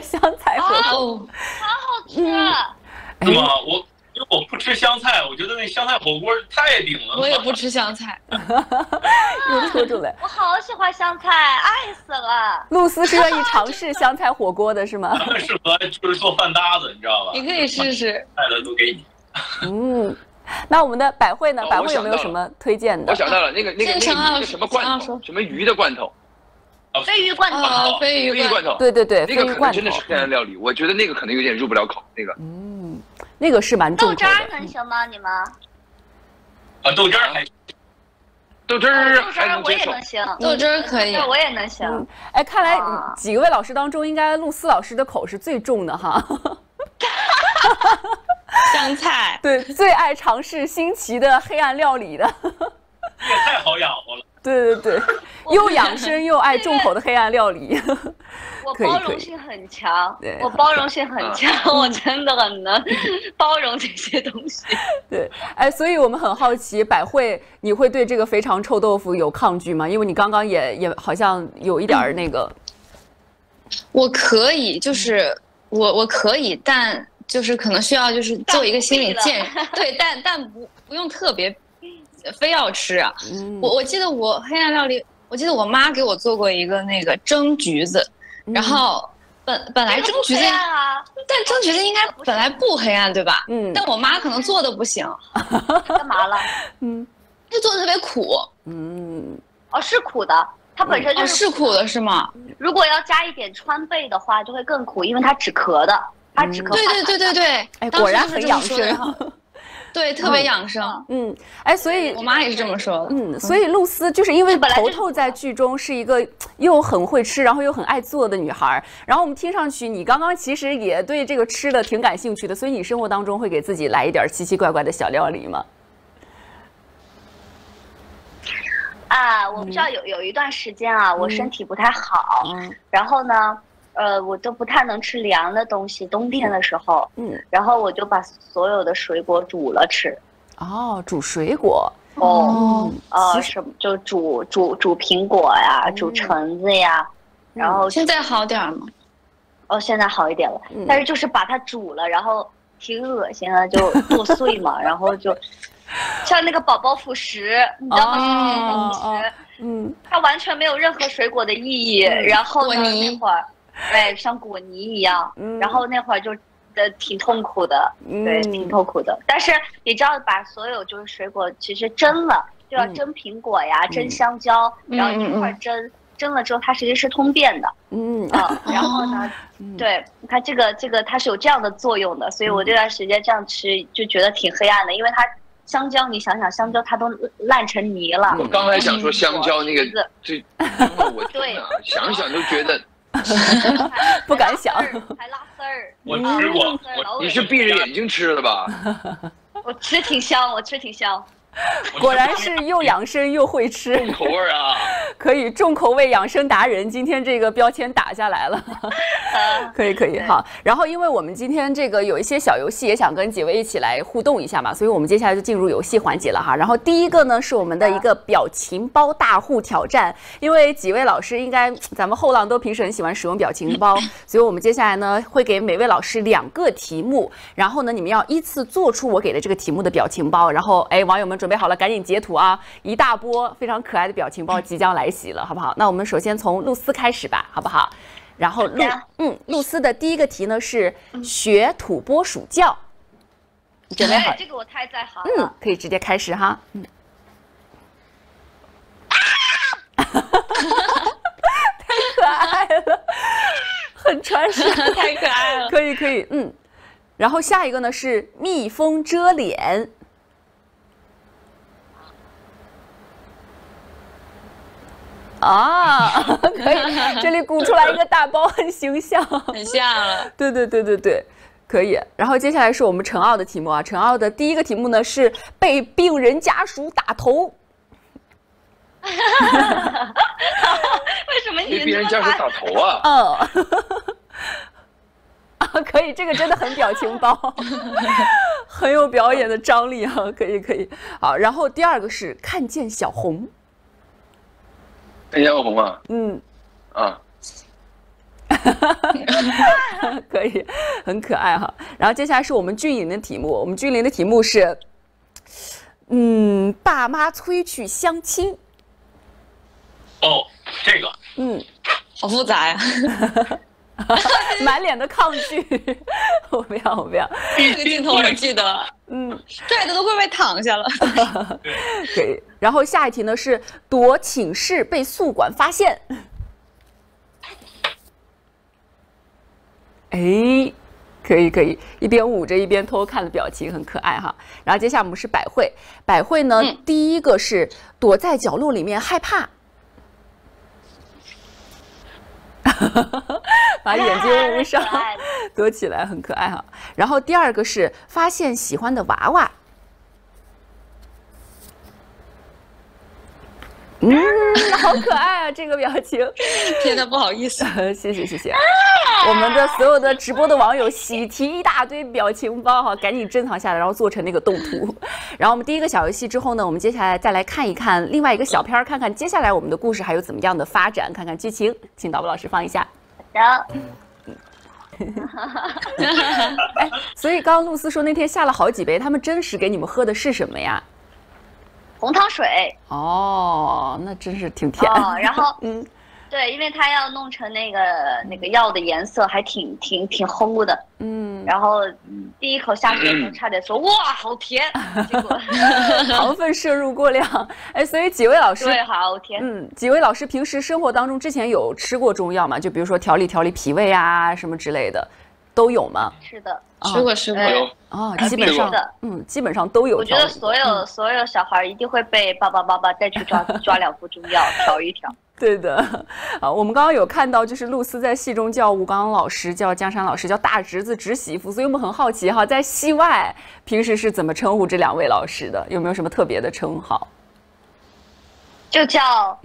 香菜火锅，好好吃。对吧？我不吃香菜，我觉得那香菜火锅太顶了。我也不吃香菜，又戳中了。我好喜欢香菜，爱死了。露丝是愿意尝试香菜火锅的是吗？适合就是做饭搭子，你知道吧？你可以试试。菜的都给你。那我们的百惠呢？百惠有没有什么推荐的？我想到了，那个什么罐头，什么鱼的罐头，鲱鱼罐头，鲱鱼罐头，对对对，那个可能真的是黑暗料理，我觉得那个可能有点入不了口，那个，那个是蛮重口的。豆汁能行吗？你们？啊，豆汁还。 豆汁儿我也能行，豆汁儿可以，我也能行。哎，看来几位老师当中，应该露丝老师的口是最重的哈。香菜，对，最爱尝试新奇的黑暗料理的。也太好养活了。对对对，又养生又爱重口的黑暗料理。我包容性很强，我包容性很强，我真的很能包容这些东西。对，哎，所以我们很好奇，百惠，你会对这个肥肠臭豆腐有抗拒吗？因为你刚刚也好像有一点那个。我可以，就是我可以，但就是可能需要就是做一个心理建设，对，但不用特别。 非要吃啊！我记得我黑暗料理，我记得我妈给我做过一个那个蒸橘子，然后本来蒸橘子，但蒸橘子应该本来不黑暗对吧？但我妈可能做的不行，干嘛了？就做的特别苦。是苦的，它本身就是苦的是吗？如果要加一点川贝的话，就会更苦，因为它止咳的，它止咳。对，哎，果然很养生。 对，特别养生。哎，所以我妈也是这么说的。所以露丝就是因为头头在剧中是一个又很会吃，然后又很爱做的女孩。然后我们听上去，你刚刚其实也对这个吃的挺感兴趣的，所以你生活当中会给自己来一点奇奇怪怪的小料理吗？啊，我不知道有一段时间啊，我身体不太好，然后呢。 我都不太能吃凉的东西，冬天的时候，然后我就把所有的水果煮了吃。哦，煮水果哦，什么就煮苹果呀，煮橙子呀，然后现在好点吗？哦，现在好一点了，但是就是把它煮了，然后挺恶心的，就剁碎嘛，然后就像那个宝宝辅食，你知道吗？它完全没有任何水果的意义。然后呢，那会儿。 对，像果泥一样，然后那会儿就挺痛苦的，对，挺痛苦的。但是你知道，把所有就是水果其实蒸了，就要蒸苹果呀，蒸香蕉，然后一块蒸，蒸了之后它其实是通便的，然后呢，对它这个它是有这样的作用的，所以我这段时间这样吃就觉得挺黑暗的，因为它香蕉，你想想香蕉它都烂成泥了。我刚才想说香蕉那个，这，我对，想想都觉得。 不敢想，还拉丝儿。我吃过，你是闭着眼睛吃的吧？我吃挺香，我吃挺香。果然是又养生又会吃，重口味啊！可以重口味养生达人，今天这个标签打下来了。可以可以哈。然后，因为我们今天这个有一些小游戏，也想跟几位一起来互动一下嘛，所以我们接下来就进入游戏环节了哈。然后第一个呢是我们的一个表情包大户挑战，因为几位老师应该咱们后浪都平时很喜欢使用表情包，所以我们接下来呢会给每位老师2个题目，然后呢你们要依次做出我给的这个题目的表情包，然后哎网友们准备好了，赶紧截图啊！一大波非常可爱的表情包即将来袭了，好不好？那我们首先从露丝开始吧，好不好？然后露丝的第一个题呢是学土拨鼠叫，你准备好？这个我太在行了。嗯，可以直接开始哈。嗯。啊！太可爱了，很传神，太可爱了。可以可以，嗯。然后下一个呢是蜜蜂遮脸。 啊，可以，这里鼓出来一个大包，很形象，很像了。对对对对对，可以。然后接下来是我们陈奥的题目啊，陈奥的第一个题目呢是被病人家属打头。为什么你被病人家属打头啊？嗯。啊，可以，这个真的很表情包，很有表演的张力啊，可以可以。好，然后第2个是看见小红。 看见小红啊，嗯，啊，可以，很可爱哈。然后接下来是我们俊霖的题目，我们俊霖的题目是，爸妈催去相亲。哦，这个，嗯，好复杂呀，满脸的抗拒，我不要，我不要，这个镜头我记得，嗯，拽的都快被躺下了，可以。 然后下一题呢是躲寝室被宿管发现，哎，可以可以，一边捂着一边偷看的表情很可爱哈。然后接下来我们是百惠，百惠呢、第1个是躲在角落里面害怕，把眼睛捂上，躲起来很可爱哈。然后第2个是发现喜欢的娃娃。 嗯，好可爱啊！这个表情，真的不好意思，谢谢谢谢。我们的所有的直播的网友喜提一大堆表情包哈，赶紧珍藏下来，然后做成那个动图。然后我们第1个小游戏之后呢，我们接下来再来看一看另外一个小片儿，看看接下来我们的故事还有怎么样的发展，看看剧情。请导播老师放一下。好哎，所以刚刚露丝说那天下了好几杯，他们真实给你们喝的是什么呀？ 红糖水哦，那真是挺甜哦。然后，对，因为它要弄成那个药的颜色，还挺齁的。嗯，然后第一口下去的时候，差点说哇，好甜，结果糖分摄入过量。哎，所以几位老师对，好甜。几位老师平时生活当中之前有吃过中药吗？就比如说调理脾胃啊什么之类的，都有吗？是的。 吃过哦，基本上的，基本上都有。我觉得所有小孩一定会被爸爸再去抓2副中药调一调。对的，啊，我们刚刚有看到，就是露丝在戏中叫吴刚老师、叫江山老师、叫大侄子、侄媳妇，所以我们很好奇哈，在戏外平时是怎么称呼这2位老师的？有没有什么特别的称号？就叫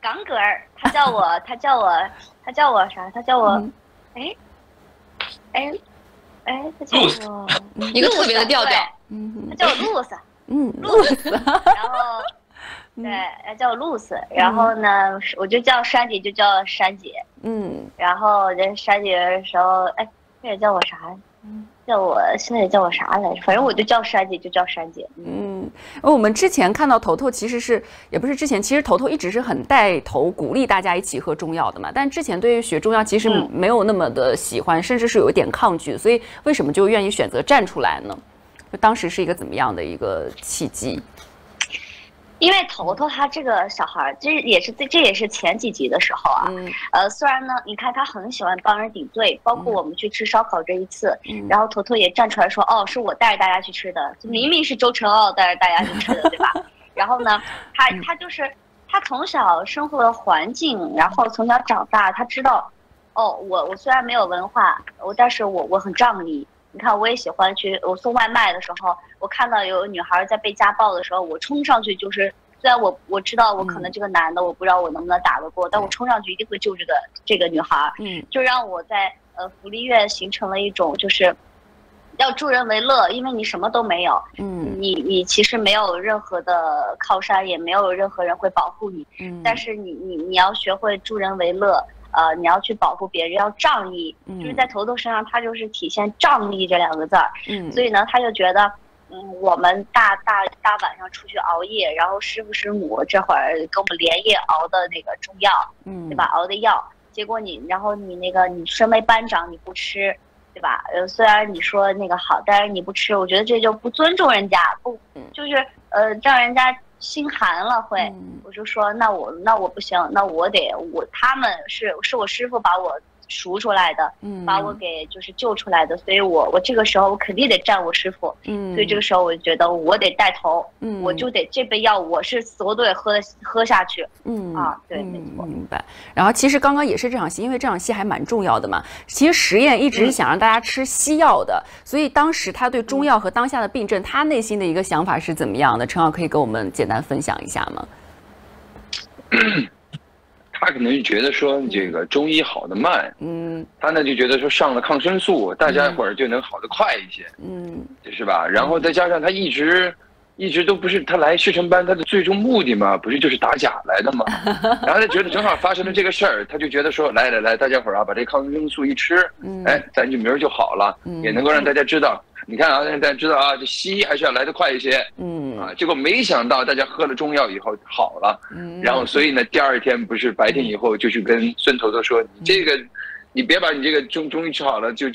港哥儿，他叫我啥？他叫我，哎，他叫我一个特别的调调，他叫我露丝，露丝，然后对，叫我露丝，然后呢，我就叫珊姐，就叫珊姐，然后人珊姐的时候，哎，珊姐叫我啥？叫我现在也叫我啥来着？反正我就叫珊姐，就叫珊姐。我们之前看到头头其实是也不是之前，其实头头一直是很带头鼓励大家一起喝中药的嘛。但之前对于学中药其实没有那么的喜欢，甚至是有一点抗拒。所以为什么就愿意选择站出来呢？就当时是一个怎么样的一个契机？因为头头他这个小孩，这也是前几集的时候啊，虽然呢，你看他很喜欢帮人顶罪，包括我们去吃烧烤这一次，然后头头也站出来说，哦，是我带着大家去吃的，明明是周晨傲带着大家去吃的，对吧？然后呢，他就是他从小生活的环境，然后从小长大，他知道，哦，我虽然没有文化，但是我很仗义，你看，我也喜欢去，我送外卖的时候，我看到有女孩在被家暴的时候，我冲上去就是，虽然我知道我可能这个男的我不知道我能不能打得过，但我冲上去一定会救这个女孩。嗯，就让我在福利院形成了一种就是要助人为乐，因为你什么都没有，嗯，你其实没有任何的靠山，也没有任何人会保护你，嗯，但是你要学会助人为乐。你要去保护别人，要仗义，就是在头头身上，他就是体现仗义这两个字儿。嗯，所以呢，他就觉得，嗯，我们大晚上出去熬夜，然后师傅师母这会儿给我们连夜熬的那个中药，嗯，对吧？熬的药，结果然后你那个你身为班长你不吃，对吧？虽然你说那个好，但是你不吃，我觉得这就不尊重人家，不就是让人家。心寒了会，我就说那我不行，那我得他们是我师傅把我赎出来的，把我给就是救出来的，所以我这个时候我肯定得站我师傅，所以这个时候我就觉得我得带头，我就得这杯药我是死活都得喝下去，啊，对，没错，明白。然后其实刚刚也是这场戏，因为这场戏还蛮重要的嘛。其实实验一直是想让大家吃西药的，所以当时他对中药和当下的病症，他内心的一个想法是怎么样的？陈浩可以给我们简单分享一下吗？他可能就觉得说这个中医好的慢，他呢就觉得说上了抗生素，大家伙儿就能好得快一些，是吧？然后再加上他一直都不是他来师承班他的最终目的嘛，不是就是打假来的嘛？然后他觉得正好发生了这个事儿，他就觉得说来，大家伙儿啊，把这抗生素一吃，哎，咱就明儿就好了，也能够让大家知道，你看啊，让大家知道啊，这西医还是要来得快一些，结果没想到大家喝了中药以后好了，然后所以呢，第二天不是白天以后就去跟孙头头说，你这个，你别把你这个中医吃好了，就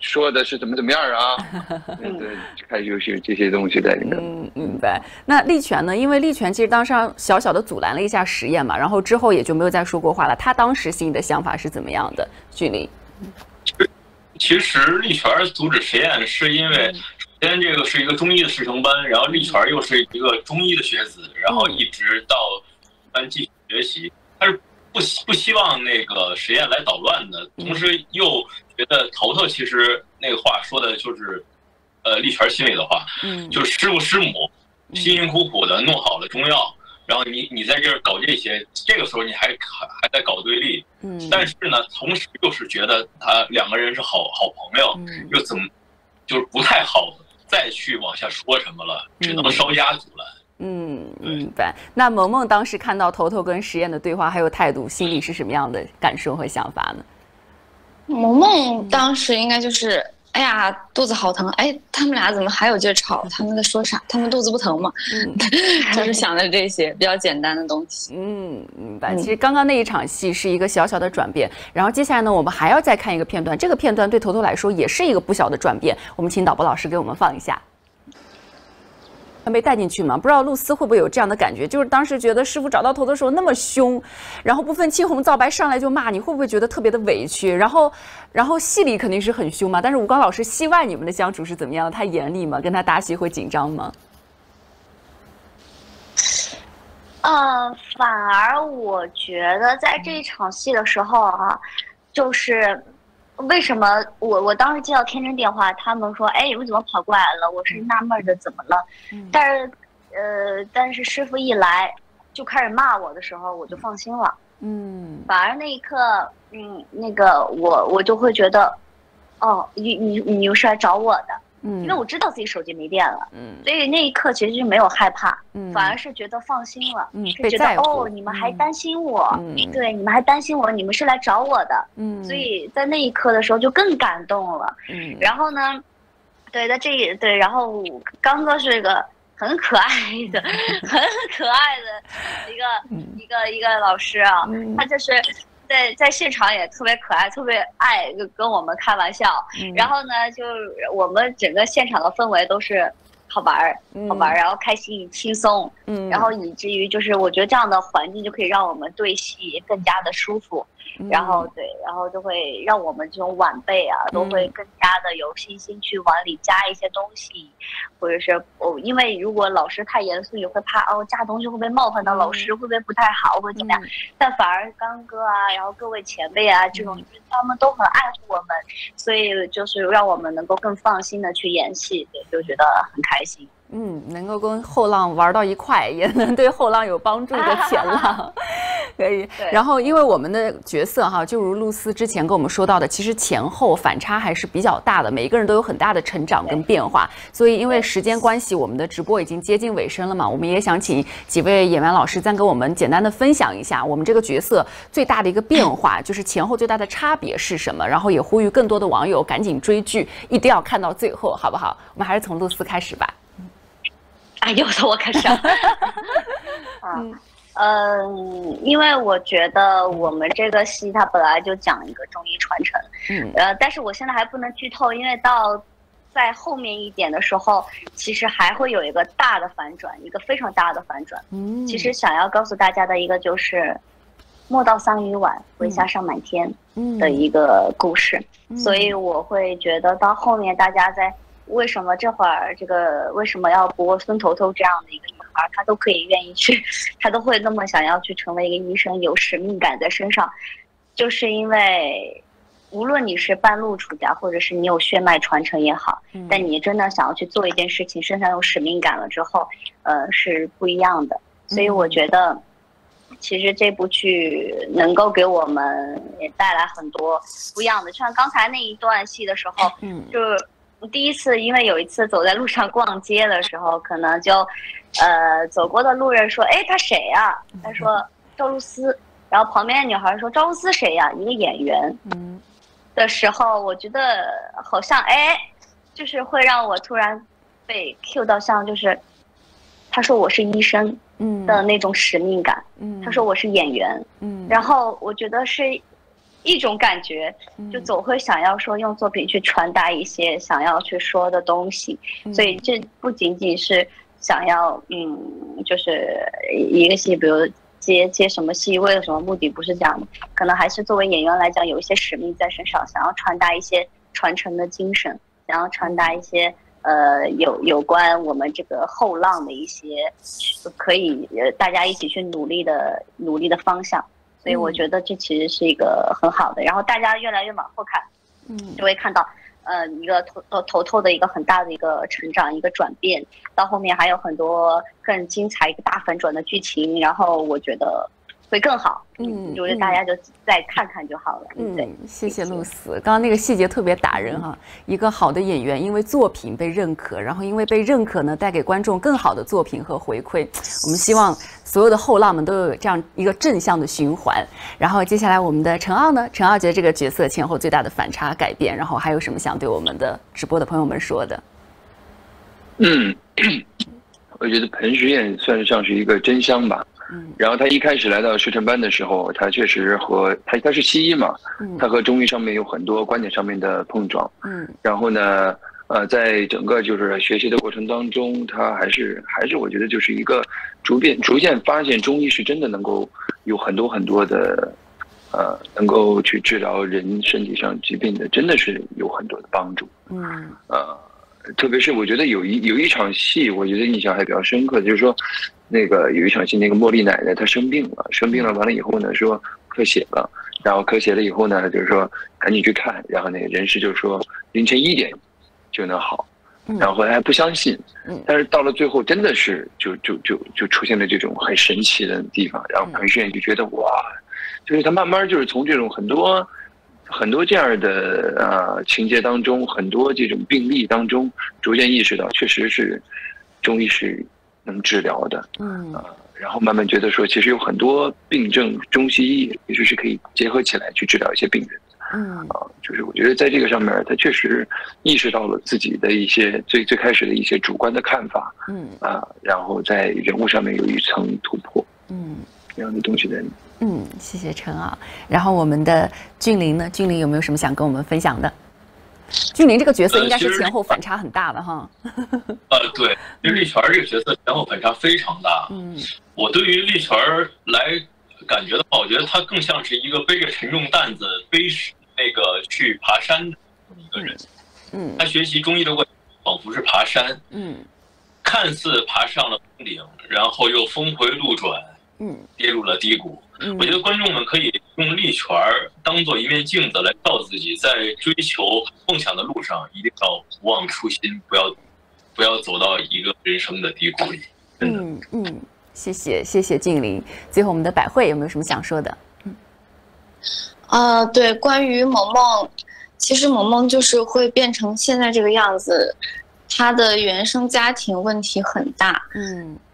说的是怎么样啊，对，开始有这些东西在里面。明白。那利权呢？因为利权其实当时小小的阻拦了一下实验嘛，然后之后也就没有再说过话了。他当时心里的想法是怎么样的？距离。其实利权阻止实验是因为，首先这个是一个中医的师承班，然后利权又是一个中医的学子，然后一直到班继续学习，他是不希望那个实验来捣乱的，同时又觉得头头其实那个话说的就是，利权心里的话，就是师父师母辛辛苦苦的弄好了中药，然后你在这儿搞这些，这个时候你还在搞对立，但是呢，同时又是觉得他两个人是好朋友，又怎么就是不太好再去往下说什么了，只能稍加阻拦。明白。那萌萌当时看到头头跟实验的对话还有态度，心里是什么样的感受和想法呢？萌萌当时应该就是，哎呀，肚子好疼！哎，他们俩怎么还有劲儿吵？他们在说啥？他们肚子不疼吗？就是想的这些比较简单的东西。明白。其实刚刚那一场戏是一个小小的转变，然后接下来呢，我们还要再看一个片段。这个片段对头头来说也是一个不小的转变。我们请导播老师给我们放一下。他被带进去嘛？不知道露丝会不会有这样的感觉，就是当时觉得师傅找到头的时候那么凶，然后不分青红皂白上来就骂，你会不会觉得特别的委屈？然后戏里肯定是很凶嘛，但是吴刚老师戏外你们的相处是怎么样的？他严厉吗？跟他搭戏会紧张吗？反而我觉得在这一场戏的时候啊，就是。为什么我当时接到天真电话，他们说哎你们怎么跑过来了？我是纳闷的怎么了？但是师傅一来就开始骂我的时候，我就放心了。反而那一刻，那个我就会觉得，哦，你又是来找我的，因为我知道自己手机没电了，所以那一刻其实就没有害怕，反而是觉得放心了，是觉得哦，你们还担心我，对，你们还担心我，你们是来找我的，所以在那一刻的时候就更感动了，然后呢，对，在这对，然后刚哥是个很可爱的、很可爱的一个老师啊，他就是。在现场也特别可爱，特别爱跟我们开玩笑。然后呢，就我们整个现场的氛围都是好玩，然后开心轻松，然后以至于就是我觉得这样的环境就可以让我们对戏更加的舒服，然后对，然后就会让我们这种晚辈啊都会更加的有信心去往里加一些东西，或者是因为如果老师太严肃也会怕加东西会不会冒犯到老师，会不会不太好或者怎么样，但反而刚哥啊，然后各位前辈啊这种他们都很爱护我们，所以就是让我们能够更放心的去演戏，就觉得很开心。能够跟后浪玩到一块，也能对后浪有帮助的前浪，可以。然后，因为我们的角色哈，就如露丝之前跟我们说到的，其实前后反差还是比较大的，每一个人都有很大的成长跟变化。所以，因为时间关系，我们的直播已经接近尾声了嘛，我们也想请几位演员老师再跟我们简单的分享一下我们这个角色最大的一个变化，就是前后最大的差别是什么。然后也呼吁更多的网友赶紧追剧，一定要看到最后，好不好？我们还是从露丝开始吧。又从我开始了。因为我觉得我们这个戏它本来就讲一个中医传承，但是我现在还不能剧透，因为到在后面一点的时候，其实还会有一个大的反转，一个非常大的反转。其实想要告诉大家的一个就是莫道桑榆晚，回家上满天的一个故事，所以我会觉得到后面大家在。为什么这会儿为什么要播孙头头这样的一个女孩，她都可以愿意去，她都会那么想要去成为一个医生，有使命感在身上，就是因为无论你是半路出家，或者是你有血脉传承也好，但你真的想要去做一件事情，身上有使命感了之后，是不一样的。所以我觉得，其实这部剧能够给我们也带来很多不一样的，就像刚才那一段戏的时候，就是。第一次，因为有一次走在路上逛街的时候，可能就，走过的路人说：“哎，他谁呀？”他说：“赵露思。”然后旁边的女孩说：“赵露思谁呀？”一个演员。的时候，我觉得好像就是会让我突然被 cue 到，像就是，他说我是医生，的那种使命感。他说我是演员，然后我觉得是。一种感觉，就总会想要说用作品去传达一些想要去说的东西，所以这不仅仅是想要就是一个戏，比如接什么戏，为了什么目的，不是这样的，可能还是作为演员来讲，有一些使命在身上，想要传达一些传承的精神，想要传达一些有关我们这个后浪的一些可以大家一起去努力的方向。所以我觉得这其实是一个很好的，然后大家越来越往后看，就会看到，一个头的一个很大的一个成长，一个转变，到后面还有很多更精彩一个大反转的剧情，然后我觉得会更好。我觉得大家就再看看就好了。对，谢谢露丝。刚刚那个细节特别打人哈，一个好的演员因为作品被认可，然后因为被认可呢，带给观众更好的作品和回馈。我们希望。所有的后浪们都有这样一个正向的循环。然后接下来我们的陈傲呢？陈傲觉得这个角色前后最大的反差改变，然后还有什么想对我们的直播的朋友们说的？我觉得彭于晏算是像是一个真香吧。然后他一开始来到师承班的时候，他确实和他是西医嘛，他和中医上面有很多观点上面的碰撞。然后呢？在整个就是学习的过程当中，他还是我觉得就是一个逐渐发现中医是真的能够有很多的，能够去治疗人身体上疾病的，真的是有很多的帮助。特别是我觉得有一场戏，我觉得印象还比较深刻，就是说那个有一场戏，那个茉莉奶奶她生病了，完了以后呢说咳血了，然后咳血了以后呢就是说赶紧去看，然后那个人事就说凌晨1点。就能好，然后还不相信，但是到了最后，真的是就出现了这种很神奇的地方，然后彭于晏就觉得哇，就是他慢慢就是从这种很多这样的情节当中，很多这种病例当中，逐渐意识到确实是中医是能治疗的，然后慢慢觉得说，其实有很多病症中西医也许是可以结合起来去治疗一些病人。就是我觉得在这个上面，他确实意识到了自己的一些最开始的一些主观的看法，然后在人物上面有一层突破，这样的东西在里面。谢谢陈傲。然后我们的俊霖呢？俊霖有没有什么想跟我们分享的？俊凌这个角色应该是前后反差很大的哈。对，因为丽泉这个角色前后反差非常大。嗯，我对于丽泉来感觉的话，我觉得她更像是一个背着沉重担子、背那个去爬山的一个人。嗯，她学习中医的过程仿佛是爬山。嗯，看似爬上了峰顶，然后又峰回路转。 跌入了低谷。我觉得观众们可以用丽泉当做一面镜子来照自己，在追求梦想的路上，一定要不忘初心，不要走到一个人生的低谷里。真的。谢谢俊凌。最后，我们的百惠有没有什么想说的？对，关于萌萌，其实萌萌就是会变成现在这个样子。 他的原生家庭问题很大，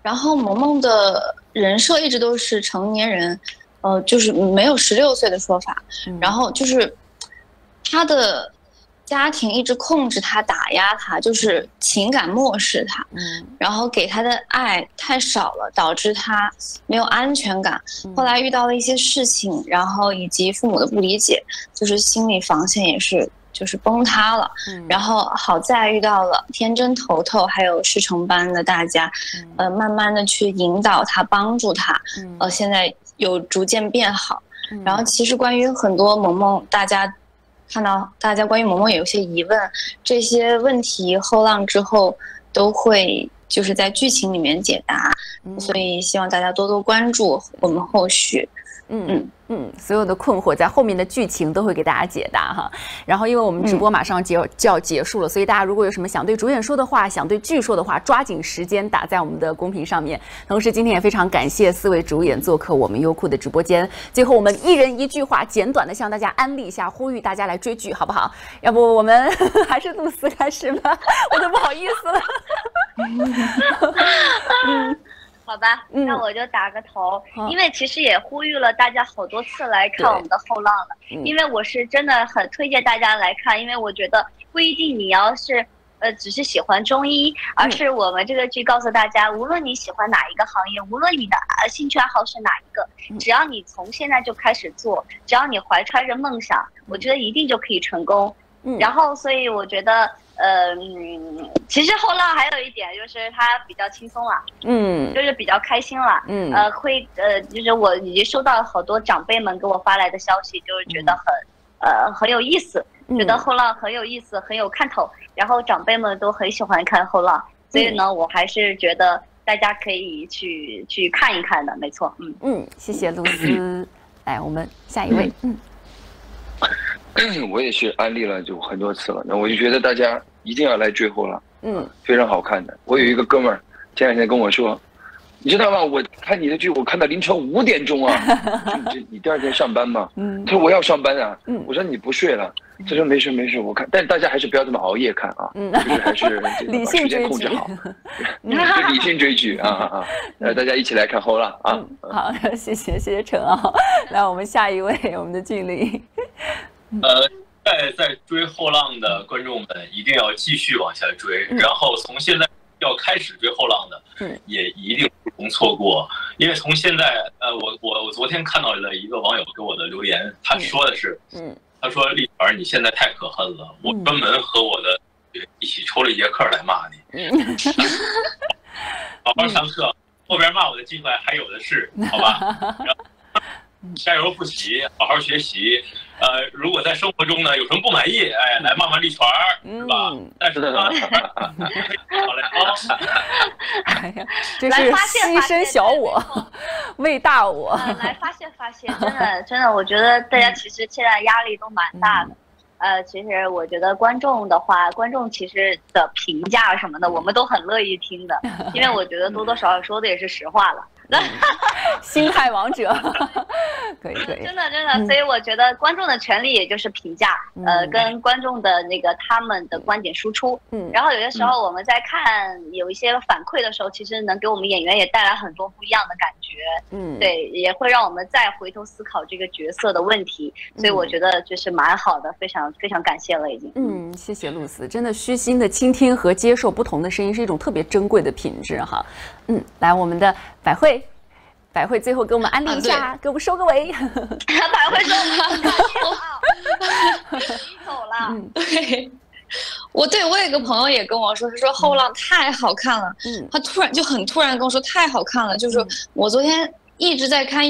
然后萌萌的人设一直都是成年人，就是没有16岁的说法，然后就是他的家庭一直控制他、打压他，就是情感漠视他，然后给他的爱太少了，导致他没有安全感。后来遇到了一些事情，然后以及父母的不理解，就是心理防线也是。 就是崩塌了，然后好在遇到了天真头头，还有师承班的大家，慢慢的去引导他，帮助他，现在有逐渐变好。然后其实关于很多萌萌，大家看到大家关于萌萌有些疑问，这些问题后浪之后都会就是在剧情里面解答，所以希望大家多多关注我们后续。 所有的困惑在后面的剧情都会给大家解答哈。然后，因为我们直播马上就要结束了，所以大家如果有什么想对主演说的话，想对剧说的话，抓紧时间打在我们的公屏上面。同时，今天也非常感谢4位主演做客我们优酷的直播间。最后，我们一人一句话，简短的向大家安利一下，呼吁大家来追剧，好不好？要不我们还是露丝开始吧，我都不好意思了。好吧，那我就打个头，因为其实也呼吁了大家好多次来看我们的后浪了，因为我是真的很推荐大家来看，因为我觉得不一定你要是只是喜欢中医，而是我们这个剧告诉大家，无论你喜欢哪一个行业，无论你的兴趣爱好是哪一个，只要你从现在就开始做，只要你怀揣着梦想，我觉得一定就可以成功。然后，所以我觉得。其实后浪还有一点就是它比较轻松了，就是比较开心了，就是我已经收到好多长辈们给我发来的消息，就是觉得很有意思，觉得后浪很有意思，很有看头，然后长辈们都很喜欢看后浪，所以呢，我还是觉得大家可以去看一看的，没错，谢谢露丝，来我们下一位，我也是安利了就很多次了，那我就觉得大家一定要来追后浪，非常好看的。我有一个哥们儿前两天跟我说，你知道吗？我看你的剧，我看到凌晨5点钟啊，你第二天上班吗？他说我要上班啊，我说你不睡了，他说没事，我看。但大家还是不要这么熬夜看啊，就是还是把时间控制好，就理性追剧啊，大家一起来看后浪啊。好，谢谢陈敖，来我们下一位，我们的俊凌。 在追后浪的观众们一定要继续往下追，然后从现在要开始追后浪的，也一定不容错过，因为从现在，我昨天看到了一个网友给我的留言，他说的是，他说丽泉你现在太可恨了，我专门和我的一起抽了一节课来骂你，好好上课，后边骂我的机会还有的是，好吧。然后 加油复习，好好学习。如果在生活中呢有什么不满意，哎，来骂骂丽泉是吧？但是呢，好嘞，哎呀，这是牺牲小我，为大我。来发泄，真的，我觉得大家其实现在压力都蛮大的。其实我觉得观众的话，观众其实的评价什么的，我们都很乐意听的，因为我觉得多多少少说的也是实话了。 心态王者，可以，真的，所以我觉得观众的权利也就是评价，跟观众的那个他们的观点输出，然后有些时候我们在看有一些反馈的时候，其实能给我们演员也带来很多不一样的感觉，对，也会让我们再回头思考这个角色的问题，所以我觉得就是蛮好的，非常感谢了已经。谢谢露丝，真的虚心的倾听和接受不同的声音是一种特别珍贵的品质哈。来我们的百惠。 百惠最后给我们安利一下，给我们收个尾。百惠说：“我走了。” 对。我有个朋友也跟我说，他说后浪太好看了，他很突然跟我说太好看了，就是我昨天一直在看，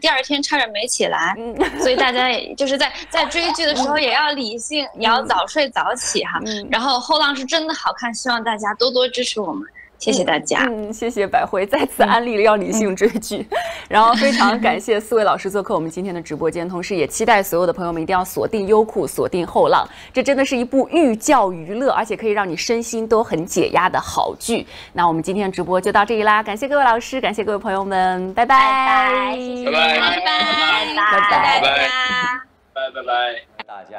第二天差点没起来。所以大家也就是在追剧的时候也要理性，也要早睡早起哈。然后后浪是真的好看，希望大家多多支持我们。谢谢大家，谢谢百惠再次安利要理性追剧，然后非常感谢四位老师做客我们今天的直播间，同时也期待所有的朋友们一定要锁定优酷，锁定后浪，这真的是一部寓教于乐，而且可以让你身心都很解压的好剧。那我们今天直播就到这里啦，感谢各位老师，感谢各位朋友们，拜拜，拜拜，拜拜，拜拜，拜拜，拜拜，拜拜，大家。